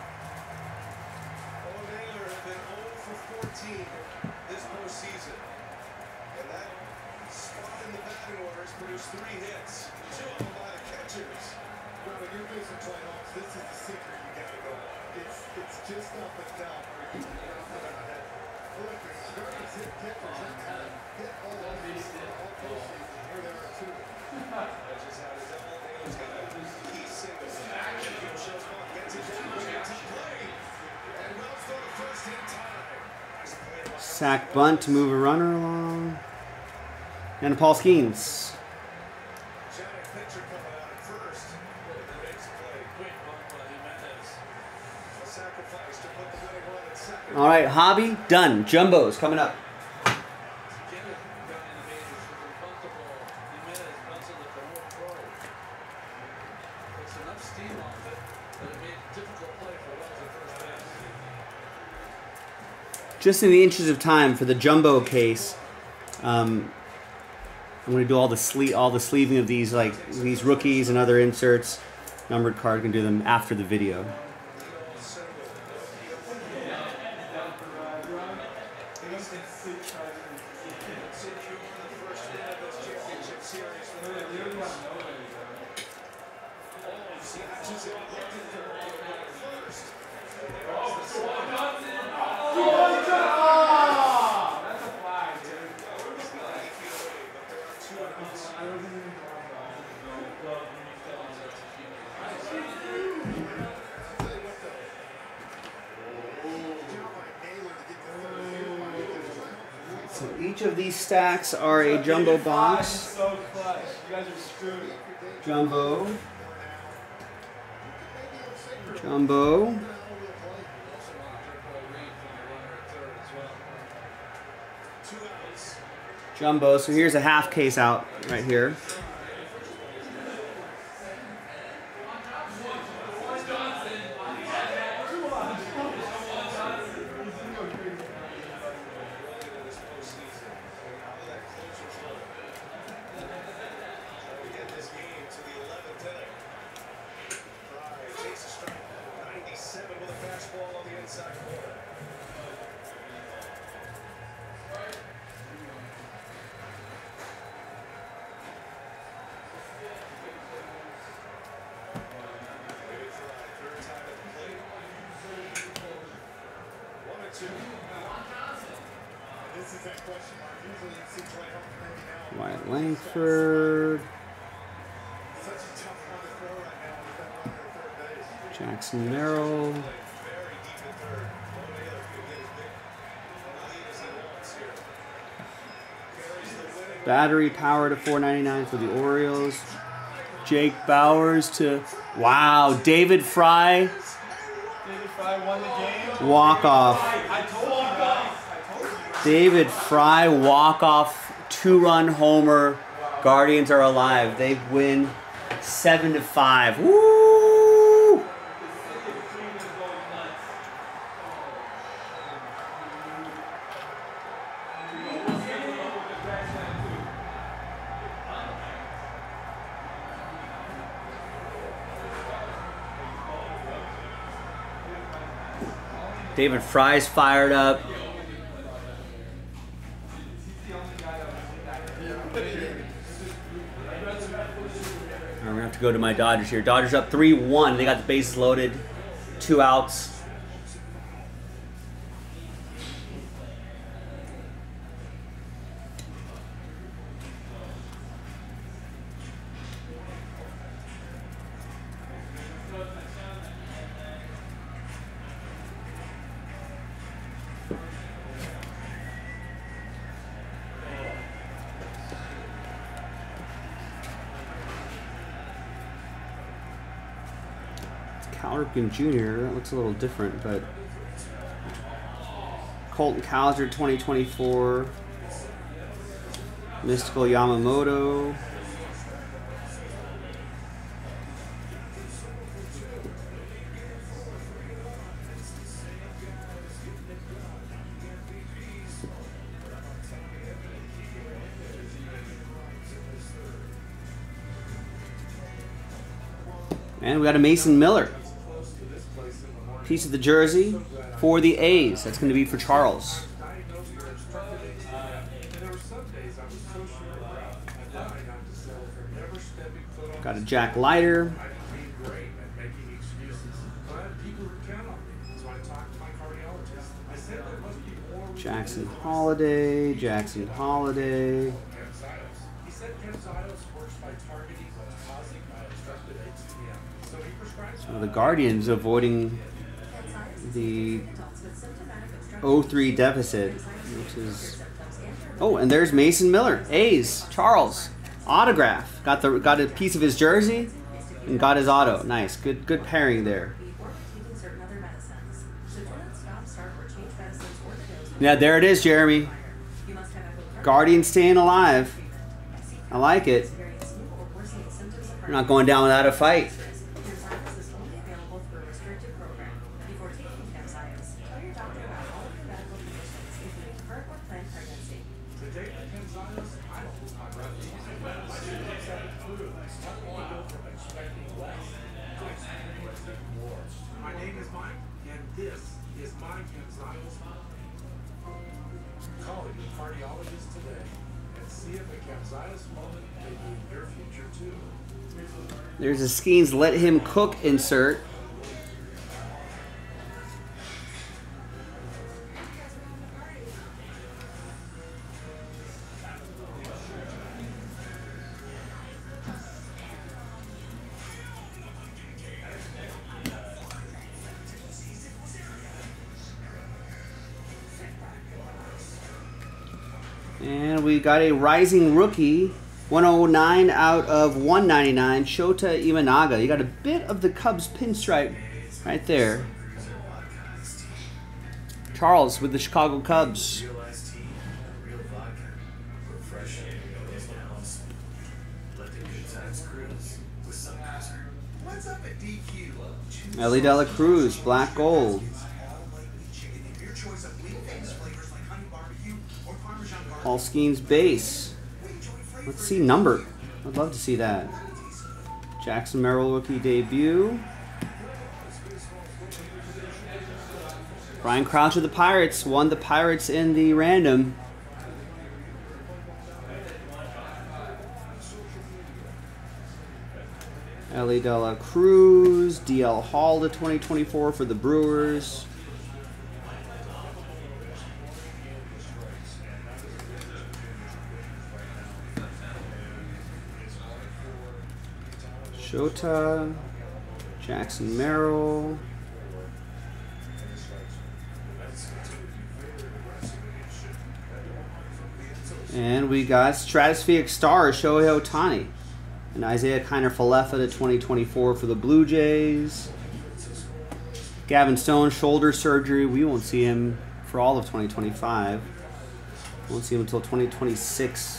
Sack bunt to move a runner along. And Paul Skenes. All right, hobby done. Jumbo's coming up. Just in the interest of time for the jumbo case, um, I'm going to do all the sleeve, all the sleeving of these, like these rookies and other inserts. Numbered card, can do them after the video. So each of these stacks are a jumbo box. Jumbo. Jumbo. Jumbo. So here's a half case out right here. Wyatt Langford, Jackson Merrill, battery power to four ninety-nine for the Orioles. Jake Bowers to wow. David Fry. David Fry won the game. Walk off. David Fry walk off. Two-run homer. Guardians are alive. They win seven to five. Woo! David Fry's fired up. Go to my Dodgers here. Dodgers up three one. They got the bases loaded. Two outs. Junior That looks a little different, but Colton Cowser twenty twenty-four, Mystical Yamamoto, and we got a Mason Miller. Piece of the jersey for the A's. That's going to be for Charles. Got a Jack Leiter. Jackson Holliday. Jackson Holliday. So the Guardians avoiding the oh three deficit, which is oh, and there's Mason Miller, A's, Charles, autograph. Got the got a piece of his jersey and got his auto. Nice, good good pairing there. Yeah, there it is, Jeremy. Guardians staying alive. I like it. You're not going down without a fight. Calling the cardiologist today and see if a capsitis moment may be in your future too. There's a Skenes Let Him Cook insert. And we got a rising rookie, one oh nine out of one ninety-nine, Shota Imanaga. You got a bit of the Cubs pinstripe right there. Charles with the Chicago Cubs. Elly De La Cruz, black gold. Paul Skenes base. Let's see number. I'd love to see that. Jackson Merrill rookie debut. Brian Crouch of the Pirates won the Pirates in the random. Elly De La Cruz, D L Hall to twenty twenty-four for the Brewers. Shota, Jackson Merrill, and we got Stratospheric Star Shohei Ohtani and Isaiah Kiner-Falefa to twenty twenty-four for the Blue Jays. Gavin Stone, shoulder surgery. We won't see him for all of twenty twenty-five. Won't see him until twenty twenty-six.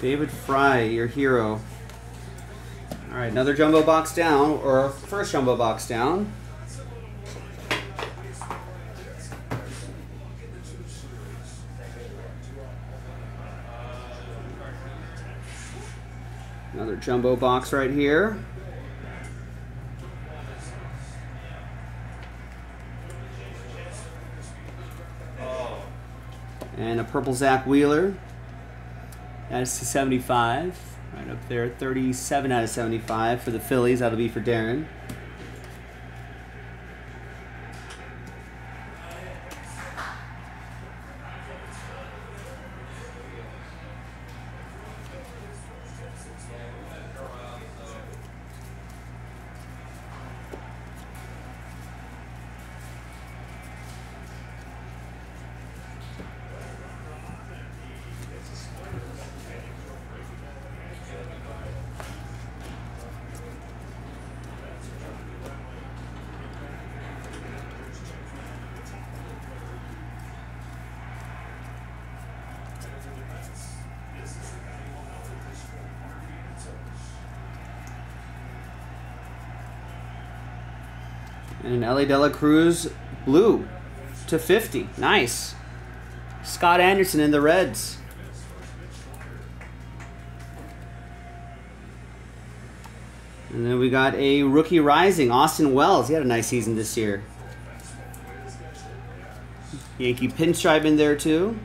David Fry, your hero. All right, another jumbo box down, or first jumbo box down. Another jumbo box right here. And a purple Zach Wheeler. That's to seventy-five, right up there, thirty-seven out of seventy-five for the Phillies. That'll be for Darren. And an Elly De La Cruz blue to fifty. Nice. Scott Anderson in the Reds. And then we got a rookie rising, Austin Wells. He had a nice season this year. Yankee pinstripe in there too.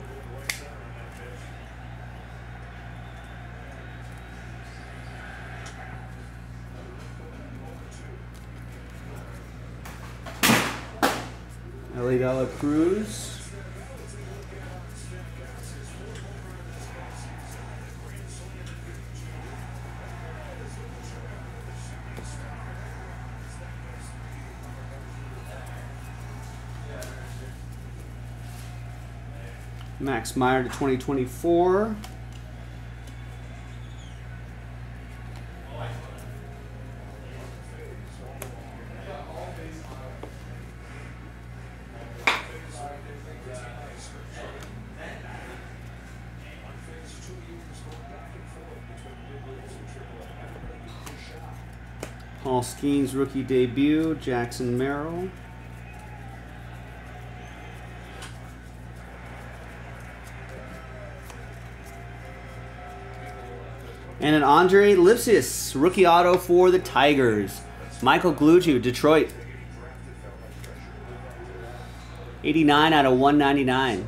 Elly De La Cruz. Max Meyer to twenty twenty-four. Paul Skenes rookie debut, Jackson Merrill. And an Andre Lipsius, rookie auto for the Tigers. Michael Glucci, Detroit. eighty-nine out of one ninety-nine.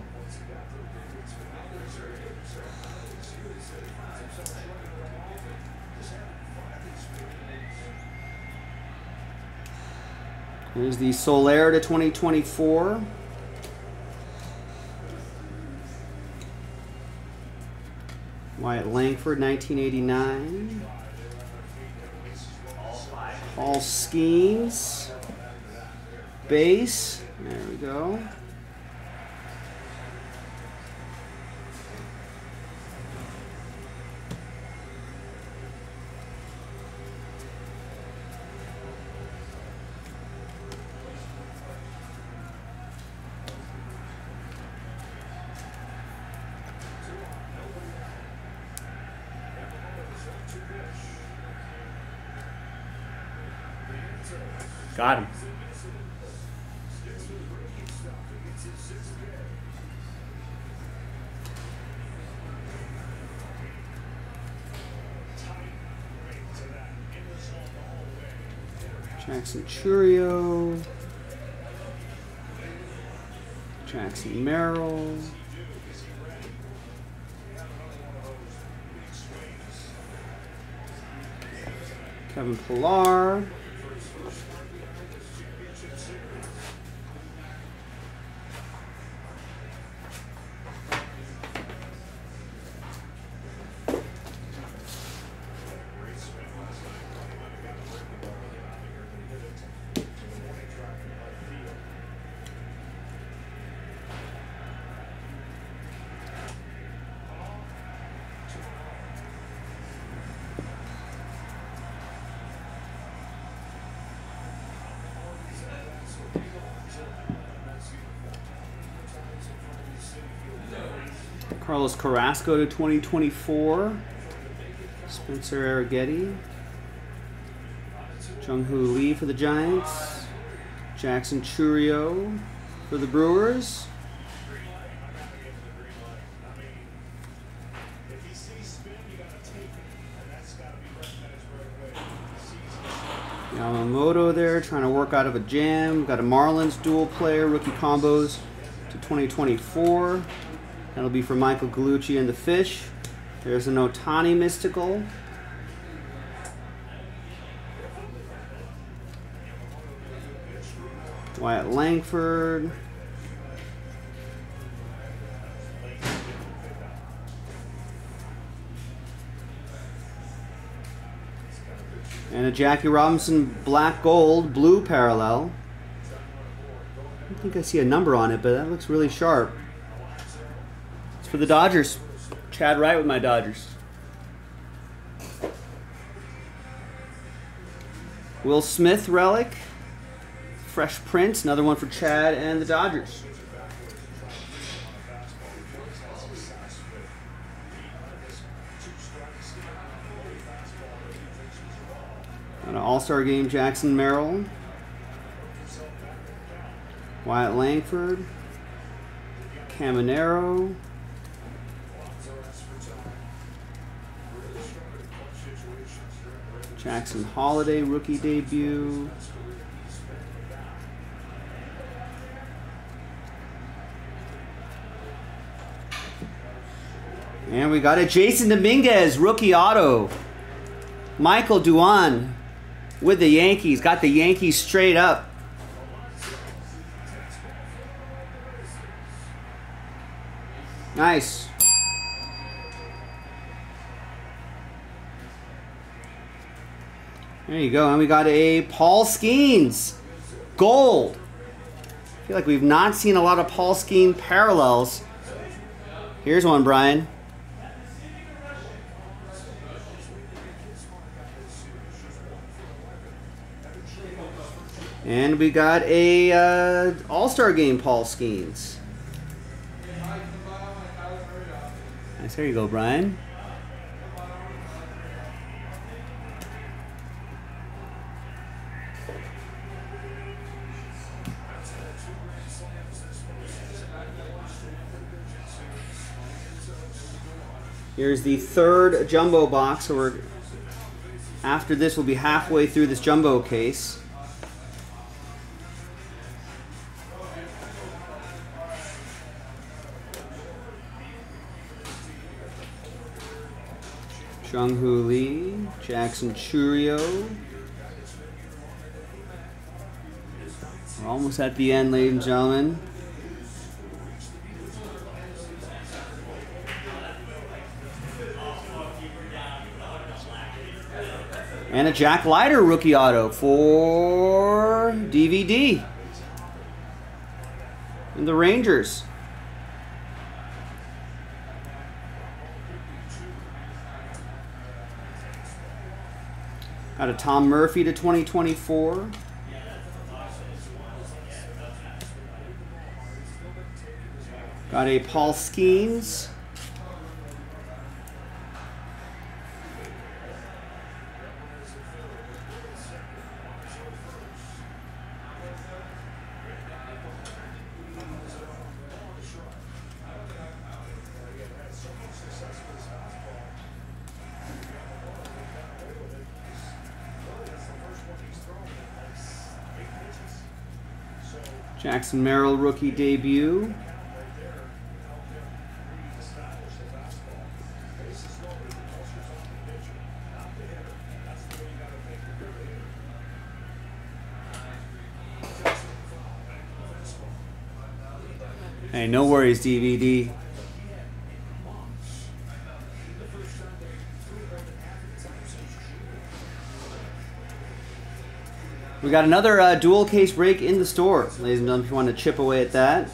There's the Soler to twenty twenty-four. Wyatt Langford, nineteen eighty-nine. Paul Skenes. Base. There we go. Got him. Jackson Chourio. Jackson Merrill. Kevin Pillar. Carlos Carrasco to twenty twenty-four. Spencer Arrighetti. Jung-Hoo Lee for the Giants. Jackson Chourio for the Brewers. Yamamoto there trying to work out of a jam. Got a Marlins dual player rookie combos to twenty twenty-four. That'll be for Michael Gallucci and the Fish. There's an Ohtani Mystical. Wyatt Langford. And a Jackie Robinson black gold blue parallel. I don't think I see a number on it, but that looks really sharp. For the Dodgers, Chad Wright with my Dodgers. Will Smith relic, fresh print, another one for Chad and the Dodgers. An All-Star Game, Jackson Merrill, Wyatt Langford, Caminero. Jackson Holliday, rookie debut. And we got a Jasson Dominguez, rookie auto. Michael Duan with the Yankees. Got the Yankees straight up. Nice. There you go, and we got a Paul Skenes gold. I feel like we've not seen a lot of Paul Skenes parallels. Here's one, Brian. And we got a uh, All-Star Game Paul Skenes. Nice, there you go, Brian. Here's the third jumbo box. So we're after this, we'll be halfway through this jumbo case. Jung-Hoo Lee, Jackson Chourio. We're almost at the end, ladies and gentlemen. And a Jack Leiter rookie auto for D V D. And the Rangers. Got a Tom Murphy to twenty twenty-four. Got a Paul Skenes. Jackson Merrill rookie debut. Hey, no worries, D V D. We got another uh, dual case break in the store, ladies and gentlemen, if you want to chip away at that.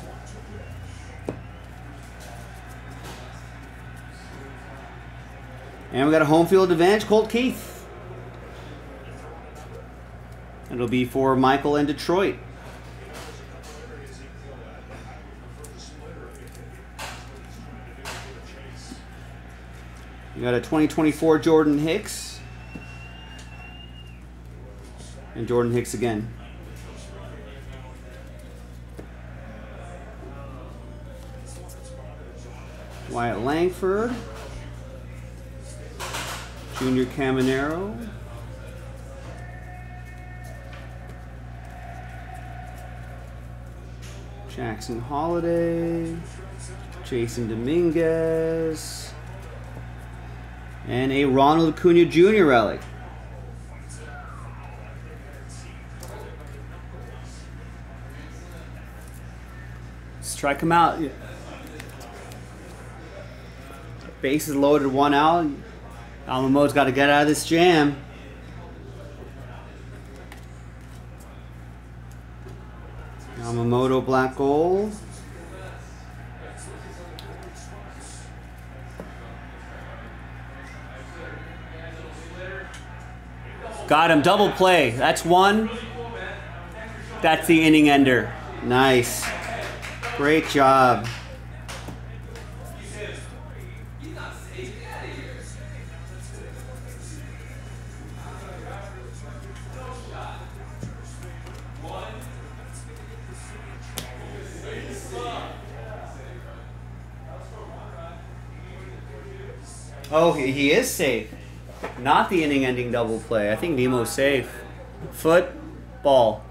And we got a home field advantage, Colt Keith. It'll be for Michael in Detroit. You got a twenty twenty-four Jordan Hicks. And Jordan Hicks again. Wyatt Langford. Junior Caminero. Jackson Holliday. Jasson Dominguez. And a Ronald Acuna Junior relic. Strike him out. Base is loaded, one out. Yamamoto's got to get out of this jam. Yamamoto black gold. Got him, double play. That's one. That's the inning ender. Nice. Great job. Oh, he is safe. Not the inning-ending double play. I think Nemo's safe. Foot, ball.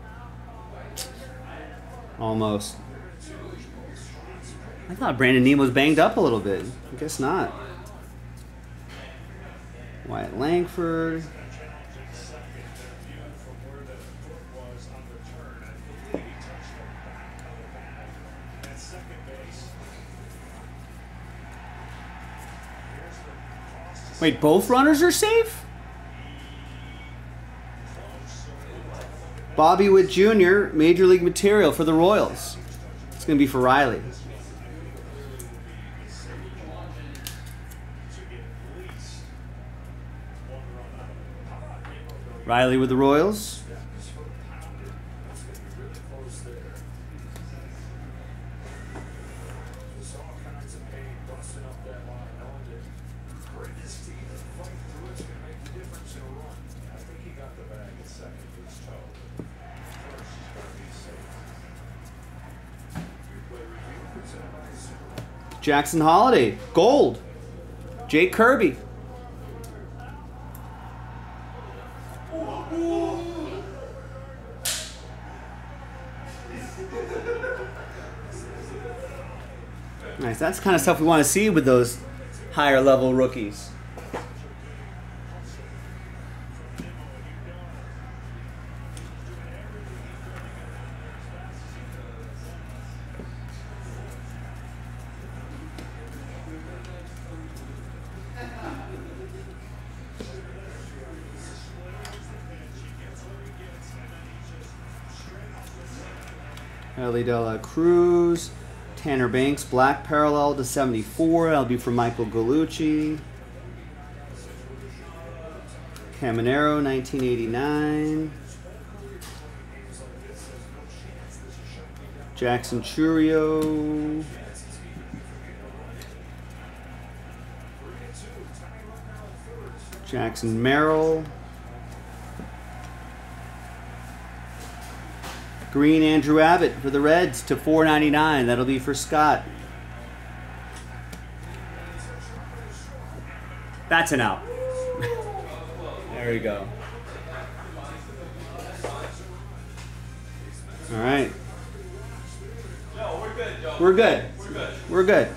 Almost. I thought Brandon Nemo's banged up a little bit. I guess not. Wyatt Langford. Wait, both runners are safe? Bobby Witt Junior, Major League material for the Royals. It's going to be for Riley. Riley with the Royals. Jackson Holliday, gold. Jake Kirby. Nice. That's the kind of stuff we want to see with those higher level rookies. Elly De La Cruz, Tanner Banks, black parallel to seventy-four. That'll be for Michael Gallucci. Caminero, nineteen eighty-nine. Jackson Chourio. Jackson Merrill. Green Andrew Abbott for the Reds to four ninety-nine. That'll be for Scott. That's an out. There you go. All right. No, we're good, Joe. We're good. We're good. We're good.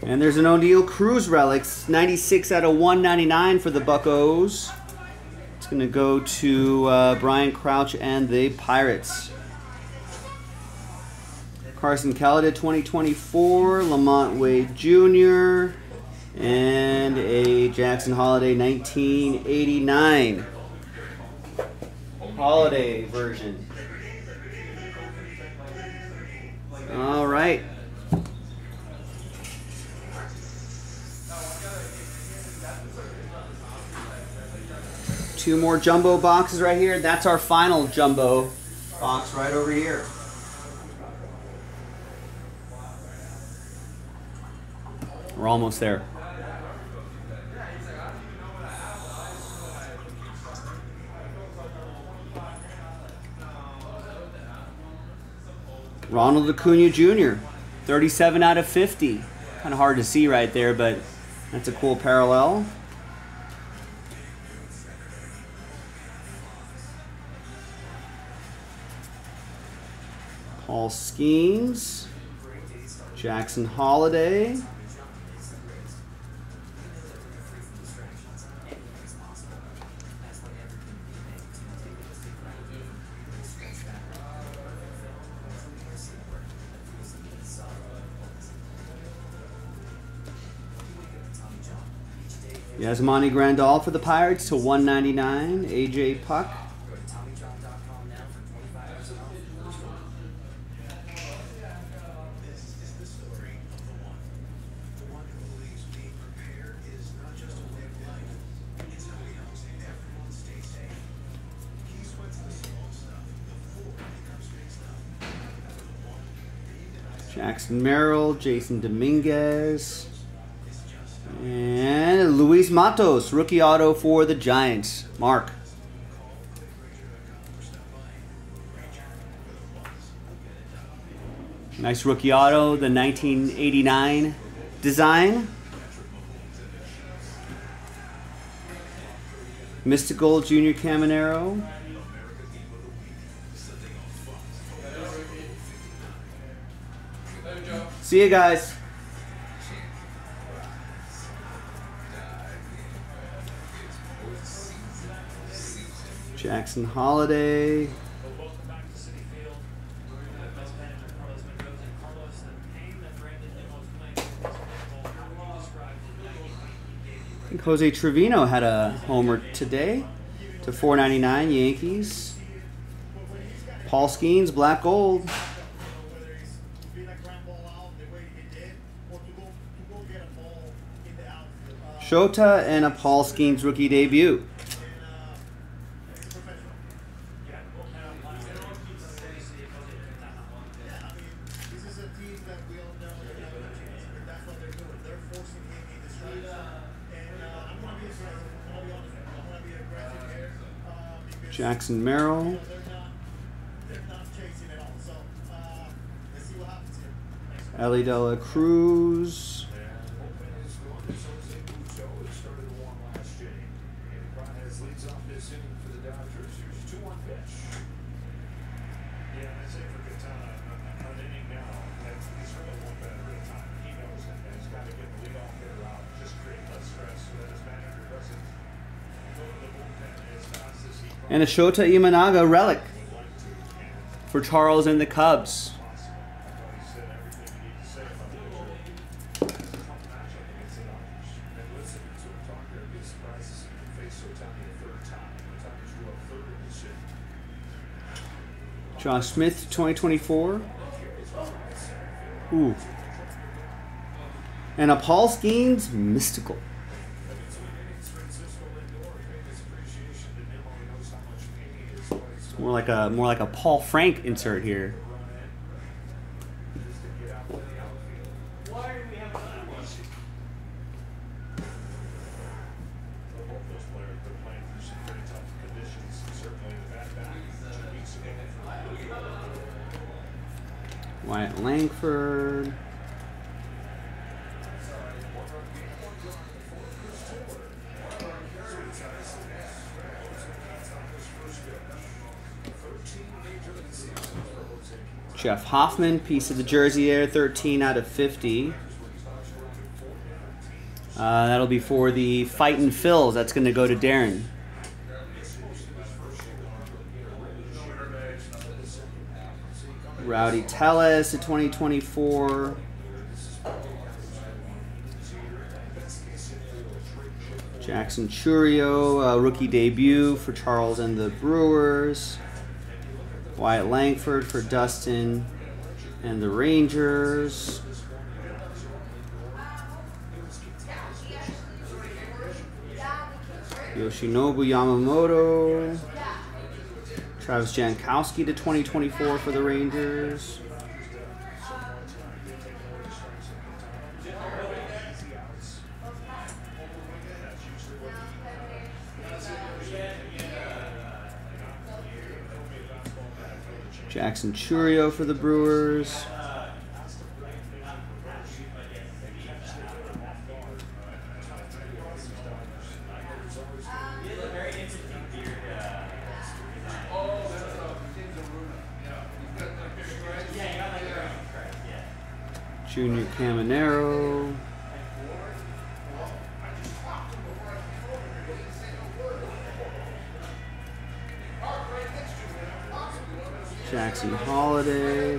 And there's an O'Neal Cruz Relics, ninety-six out of one ninety-nine for the Buccos. It's going to go to uh, Brian Crouch and the Pirates. Carson Kelly, twenty twenty-four, Lamont Wade Junior, and a Jackson Holliday, nineteen eighty-nine. Holiday version. All right. Two more jumbo boxes right here. That's our final jumbo box right over here. We're almost there. Ronald Acuna Junior, thirty-seven out of fifty. Kind of hard to see right there, but that's a cool parallel. Paul Skenes, Jackson Holliday, Yasmani Grandal for the Pirates to one ninety-nine, A J Puck. Jackson Merrill, Jason Dominguez, and Luis Matos, rookie auto for the Giants. Mark. Nice rookie auto, the nineteen eighty-nine design. Mystical Junior Caminero. See you guys. Jackson Holliday. I think Jose Trevino had a homer today to four ninety-nine, Yankees. Paul Skenes, black gold. Shota and a Paul Skenes rookie debut. Jackson Merrill. Elly De La Cruz. And a Shota Imanaga relic for Charles and the Cubs. Josh Smith, twenty twenty-four. Ooh. And a Paul Skenes mystical. More like a more like a Paul Frank insert here. Wyatt Langford. Jeff Hoffman, piece of the jersey there, thirteen out of fifty. Uh, that'll be for the Fightin' Phils. That's going to go to Darren. Rowdy Tellez, the twenty twenty-four. Jackson Chourio, uh, rookie debut for Charles and the Brewers. Wyatt Langford for Dustin and the Rangers. Yoshinobu Yamamoto. Travis Jankowski to twenty twenty-four for the Rangers. Jackson Chourio for the Brewers. Junior Caminero. Jackson Holliday.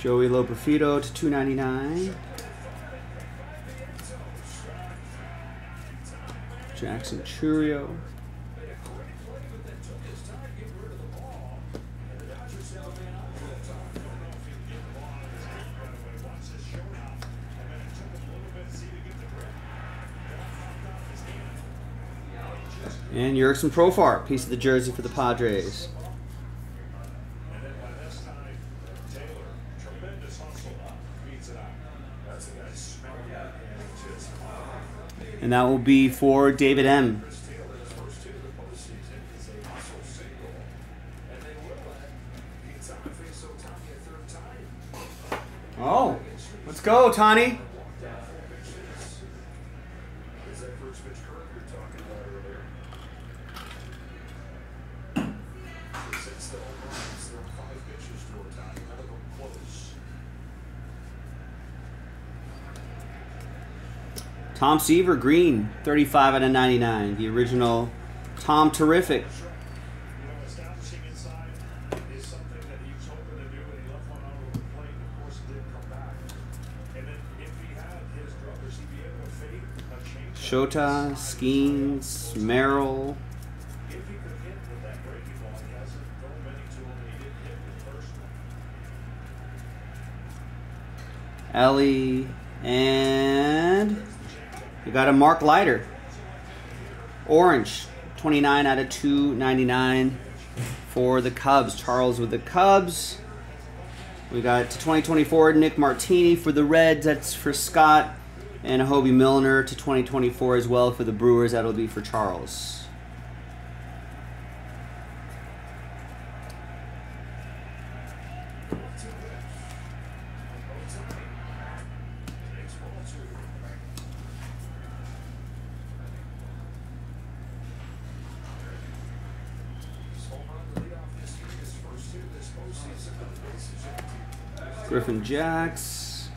Joey Loprofito to two ninety-nine. Jackson Chourio. And Yerkson Profar, piece of the jersey for the Padres. And that will be for David M. Oh, let's go, Ohtani. Tom Seaver, green, thirty-five out of ninety-nine. The original Tom Terrific. Shota, Skenes, Merrill. Elly, and we got a Mark Leiter. Orange, twenty-nine out of two ninety-nine for the Cubs. Charles with the Cubs. We got twenty twenty-four Nick Martini for the Reds. That's for Scott. And a Hobie Milner to twenty twenty-four as well for the Brewers. That'll be for Charles. Griffin Jacks.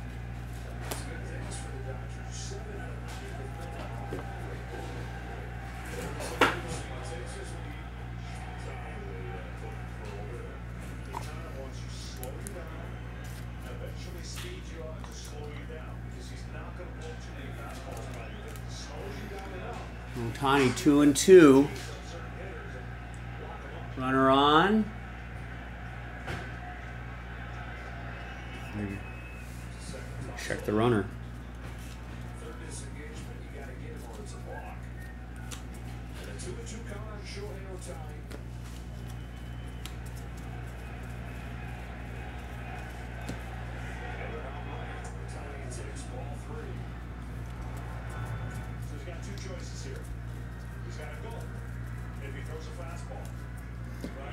Ohtani two and two. Runner on. Check the runner.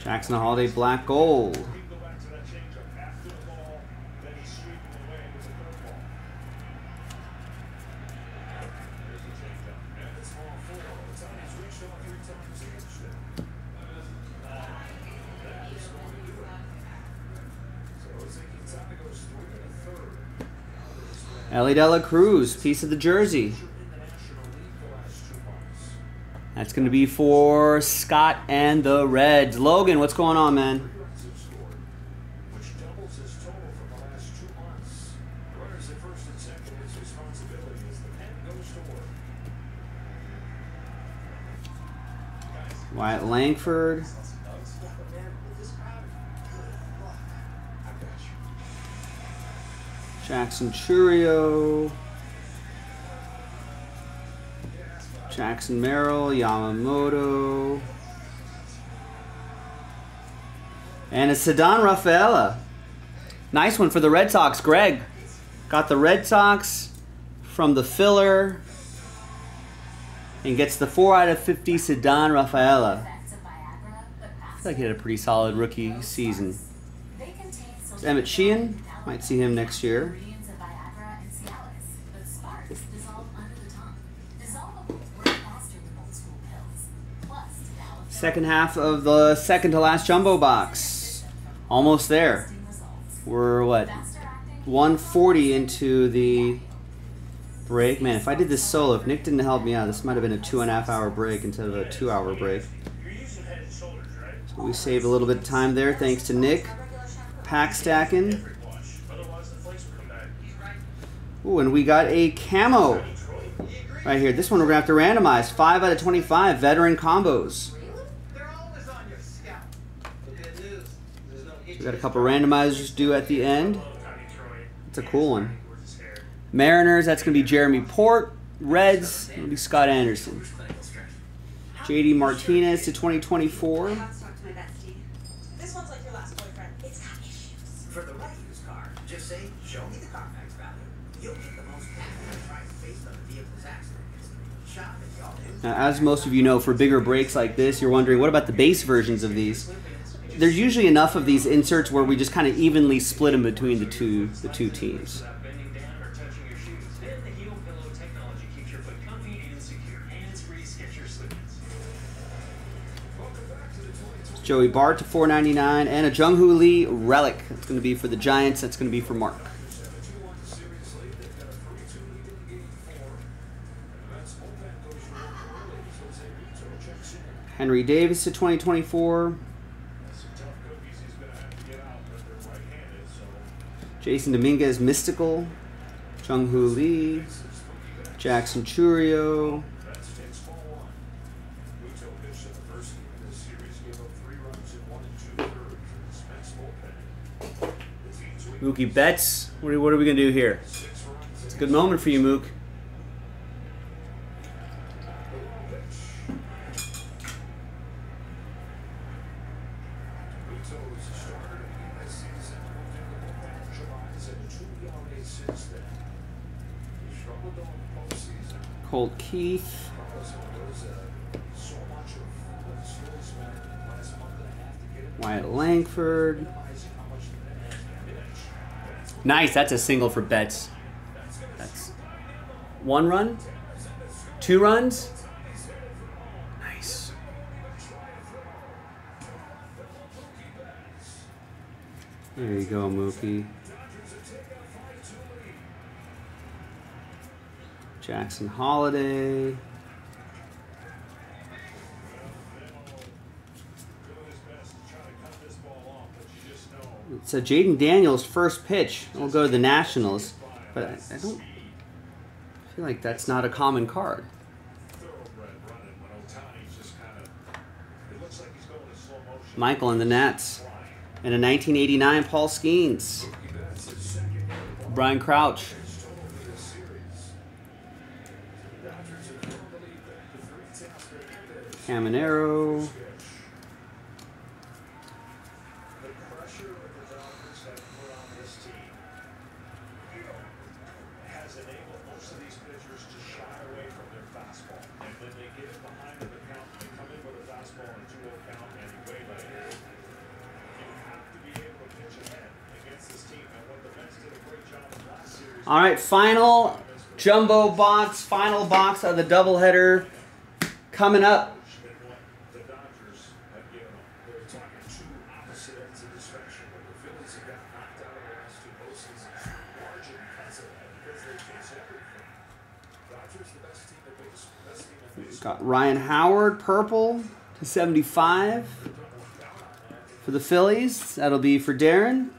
Jackson Holliday, black gold. Elly De La Cruz, piece of the jersey. That's going to be for Scott and the Reds. Logan, what's going on, man? Wyatt Langford. Jackson Chourio, Jackson Merrill, Yamamoto, and a Ceddanne Rafaela. Nice one for the Red Sox, Greg. Got the Red Sox from the filler and gets the four out of fifty Ceddanne Rafaela. I feel like he had a pretty solid rookie season. It's Emmett Sheehan. Might see him next year. Second half of the second to last jumbo box. Almost there. We're what? one forty into the break. Man, if I did this solo, if Nick didn't help me out, this might have been a two and a half hour break instead of a two hour break. So we saved a little bit of time there thanks to Nick. Pack stacking. Ooh, and we got a camo right here. This one we're going to have to randomize. five out of twenty-five veteran combos. We got a couple randomizers due at the end. It's a cool one. Mariners, that's going to be Jeremy Port. Reds, it'll be Scott Anderson. J D Martinez to twenty twenty-four. This one's like your last boyfriend. It's got issues. For the right used car, just say, show me the Carfax value. You'll get the most price based on the vehicle's accident history. Shop at y'all do. Now, as most of you know, for bigger breaks like this, you're wondering, what about the base versions of these? There's usually enough of these inserts where we just kind of evenly split them between the two, the two teams. Joey Bart to four ninety-nine and a Jung-Hoo Lee relic. That's going to be for the Giants. That's going to be for Mark. Henry Davis to twenty twenty-four. Jasson Dominguez, mystical. Jung-Hoo Lee. Jackson Chourio. Mookie Betts. What are, what are we going to do here? It's a good moment for you, Mook. Colt Keith. Wyatt Langford. Nice, that's a single for Betts. That's one run, two runs. Nice. There you go, Mookie. Jackson Holliday. So Jaden Daniels' first pitch will go to the Nationals, but I, I don't I feel like that's not a common card. Michael and the Nats, and a nineteen eighty-nine Paul Skenes, Brian Crouch. Caminero. All right, final jumbo box, final box of the doubleheader coming up. Got Ryan Howard, purple, to seventy-five for the Phillies. That'll be for Darren.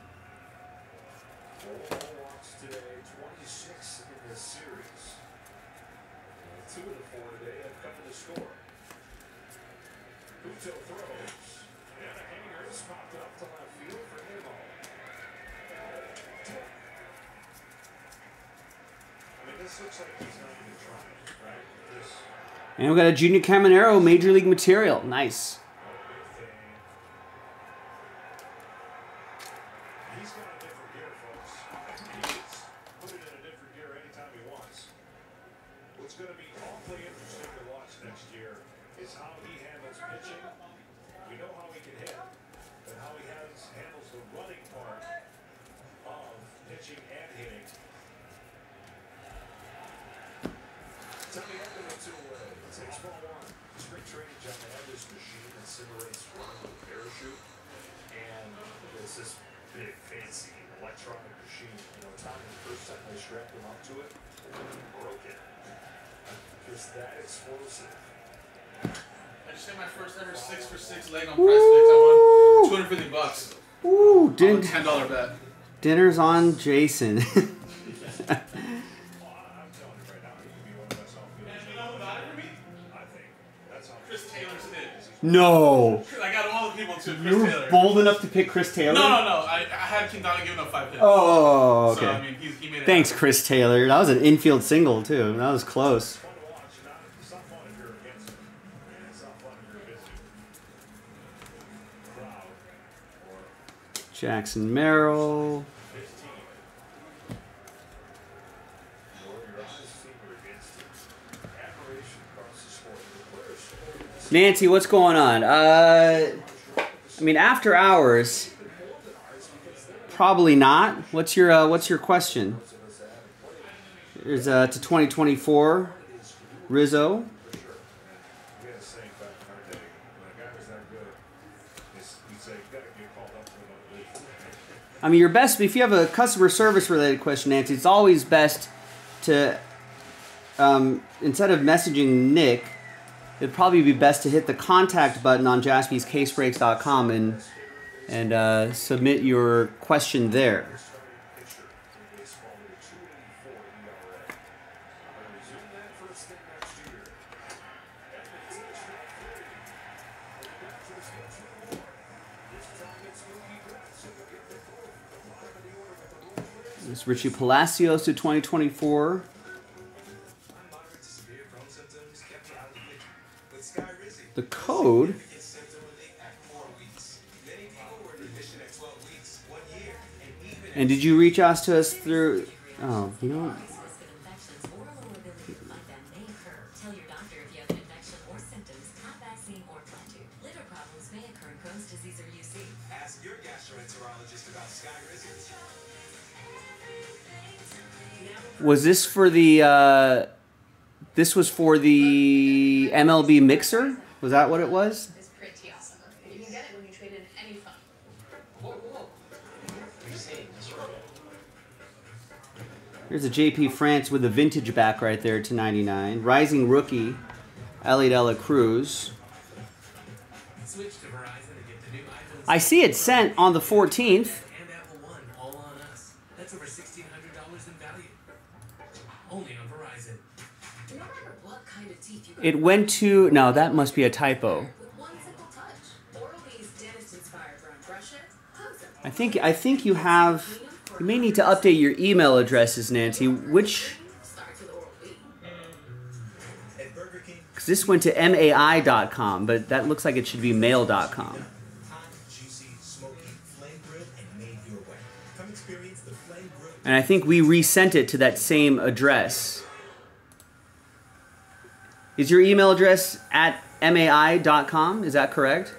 And we got a Junior Caminero, Major League Material. Nice. He's got a different gear, folks. He gets put it in a different gear anytime he wants. What's going to be awfully interesting to watch next year is how he handles pitching. We know how he can hit, but how he has, handles the running part of pitching and hitting. I just hit my first ever six for six leg on Price Picks. I won two hundred fifty bucks. Ooh, dinner. ten dollar bet. Dinner's on Jason. No. I got all the people to Chris you were Taylor. Bold enough to pick Chris Taylor? No, no, no. I, I had Quintana giving up five hits. Oh, okay. So, I mean, he's, he made it. Thanks, happen. Chris Taylor. That was an infield single, too. That was close. Jackson Merrill. Nancy, what's going on? Uh, I mean, after hours, probably not. What's your uh, What's your question? There's uh, to twenty twenty-four, Rizzo. I mean, your best if you have a customer service related question, Nancy. It's always best to um, instead of messaging Nick. It'd probably be best to hit the contact button on Jaspys Case Breaks dot com and and uh, submit your question there. There's Richie Palacios to twenty twenty-four. The code And did you reach out to us through? Oh, you know what? Was this for the? Uh, this was for the M L B mixer. Was that what it was? Here's a J P France with a vintage back right there to ninety-nine. Rising rookie, Elly De La Cruz. I see it sent on the fourteenth. It went to, no, that must be a typo. I think, I think you have... You may need to update your email addresses, Nancy. Which? Because this went to M A I dot com, but that looks like it should be mail dot com. And I think we resent it to that same address. Is your email address at M A I dot com? Is that correct?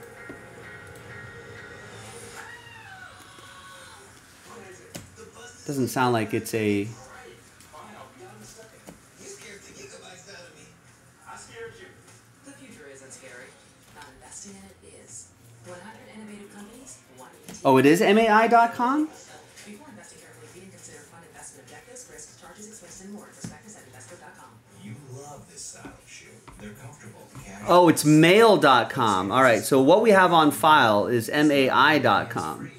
Doesn't sound like it's a... Oh, it is M A I dot com? Oh, it's mail dot com. All right, so what we have on file is M A I dot com.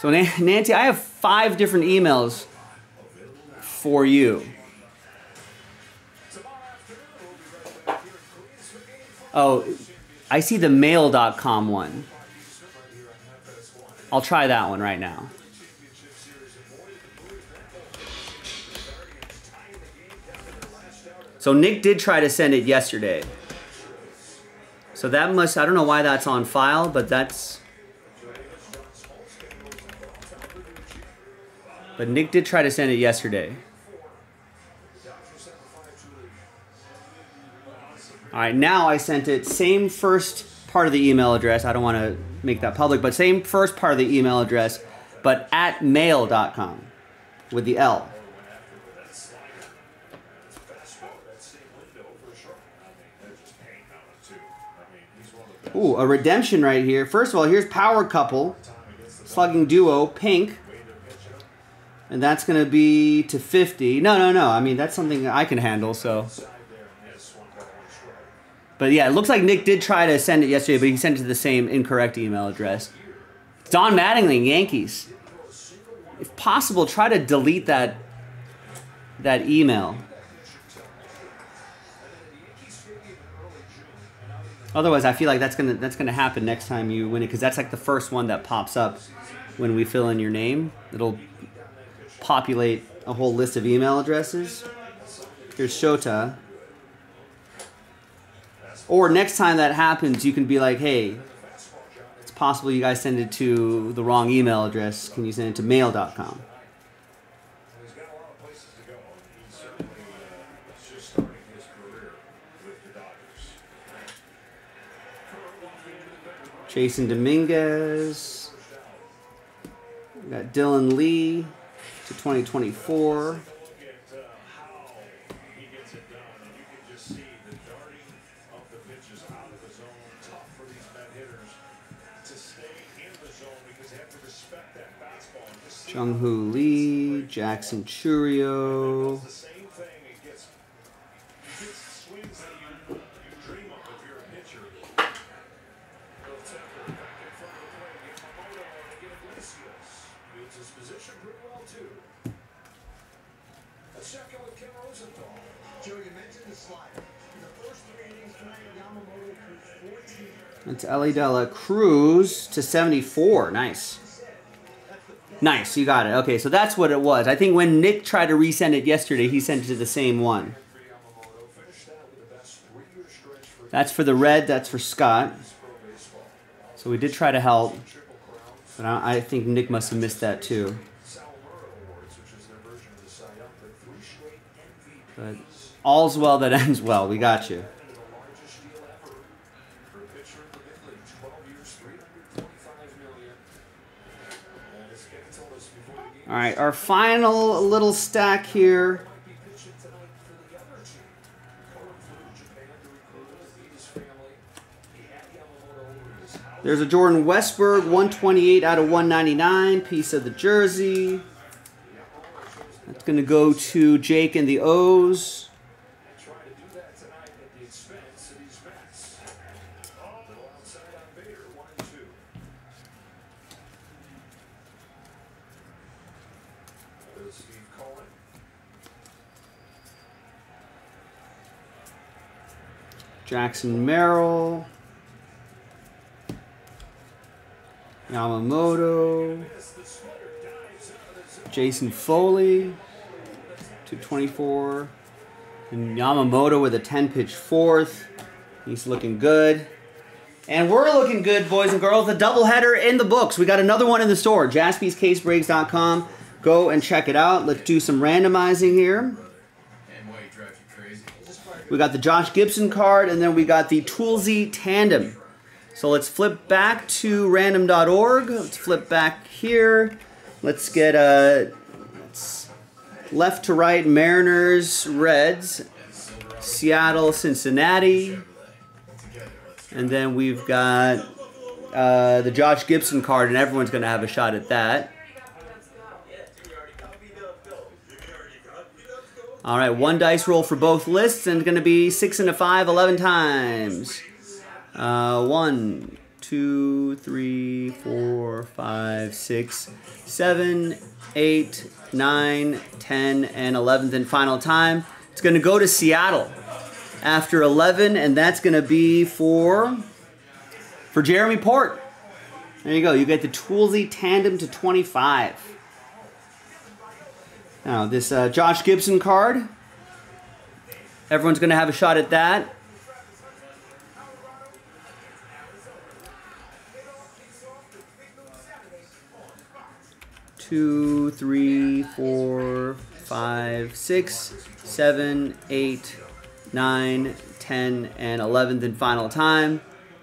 So, Nancy, I have five different emails for you. Oh, I see the mail dot com one. I'll try that one right now. So Nick did try to send it yesterday. So that must, I don't know why that's on file, but that's... But Nick did try to send it yesterday. All right, now I sent it. Same first part of the email address. I don't want to make that public, but same first part of the email address, but at mail dot com with the L. Ooh, a redemption right here. First of all, here's Power Couple, slugging duo, pink. And that's going to be to fifty. No, no, no. I mean, that's something I can handle, so. But, yeah, it looks like Nick did try to send it yesterday, but he sent it to the same incorrect email address. Don Mattingly, Yankees. If possible, try to delete that, that email. Otherwise, I feel like that's going to that's gonna happen next time you win it, because that's like the first one that pops up when we fill in your name. It'll... populate a whole list of email addresses. Here's Shota. Or next time that happens, you can be like, hey, it's possible you guys send it to the wrong email address. Can you send it to mail dot com? Jasson Dominguez. We got Dylan Lee. twenty twenty-four. Jung-Hoo Lee, Jackson Chourio. Reads his position pretty well, too. Let's check in with Kim Rosenthal. Joe, you mentioned the slider. In the first three innings tonight, Yamamoto threw fourteen. It's Elly De La Cruz to seventy-four. Nice. Nice, you got it. Okay, so that's what it was. I think when Nick tried to resend it yesterday, he sent it to the same one. That's for the red, that's for Scott. So we did try to help, but I think Nick must have missed that too. But all's well that ends well, we got you. All right, our final little stack here. There's a Jordan Westberg, one twenty-eight out of one ninety-nine, piece of the jersey. That's going to go to Jake and the O's. Jackson Merrill. Yamamoto, Jason Foley, two twenty-four, and Yamamoto with a ten-pitch fourth. He's looking good. And we're looking good, boys and girls. The doubleheader in the books. We got another one in the store, Jaspys Case Breaks dot com. Go and check it out. Let's do some randomizing here. We got the Josh Gibson card, and then we got the Toolsy Tandem. So let's flip back to random dot org. Let's flip back here. Let's get uh, let's left to right, Mariners, Reds, Seattle, Cincinnati. And then we've got uh, the Josh Gibson card, and everyone's going to have a shot at that. All right, one dice roll for both lists, and it's going to be six and a five, eleven times. Uh, one, two, three, four, five, six, seven, eight, nine, ten, and eleventh and final time. It's going to go to Seattle after eleven, and that's going to be for for Jeremy Port. There you go. You get the Toolsy Tandem to twenty-five. Now this uh, Josh Gibson card. Everyone's going to have a shot at that. Two, three, four, five, six, seven, eight, nine, ten, and eleventh and final time.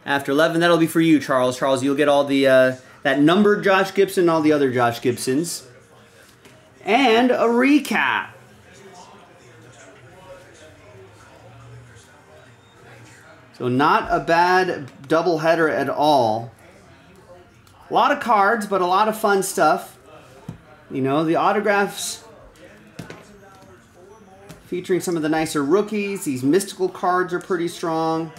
After eleven, that'll be for you, Charles. Charles, you'll get all the uh, that numbered Josh Gibson, all the other Josh Gibsons, and a recap. So not a bad doubleheader at all. A lot of cards, but a lot of fun stuff. You know, the autographs featuring some of the nicer rookies. These mystical cards are pretty strong.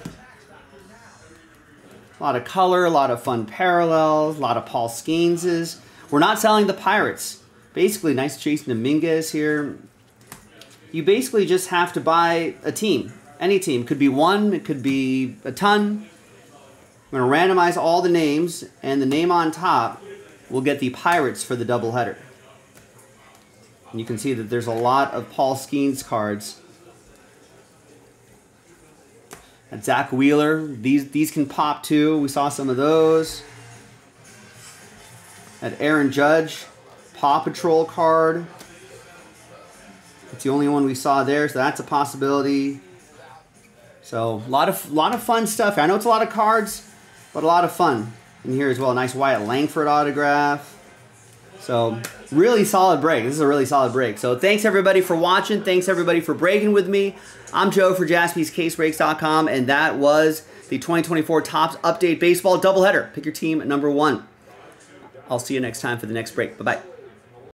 A lot of color, a lot of fun parallels, a lot of Paul Skeneses. We're not selling the Pirates. Basically, nice Jasson Dominguez here. You basically just have to buy a team. Any team. It could be one. It could be a ton. I'm going to randomize all the names, and the name on top will get the Pirates for the doubleheader. And you can see that there's a lot of Paul Skenes cards. And Zach Wheeler, these, these can pop too. We saw some of those. That Aaron Judge, Paw Patrol card. It's the only one we saw there, so that's a possibility. So a lot of, lot of fun stuff. I know it's a lot of cards, but a lot of fun in here as well. Nice Wyatt Langford autograph. So really solid break. This is a really solid break. So thanks everybody for watching. Thanks everybody for breaking with me. I'm Joe for Jaspys Case Breaks dot com, and that was the twenty twenty-four Topps Update Baseball Doubleheader. Pick your team number one. I'll see you next time for the next break. Bye-bye.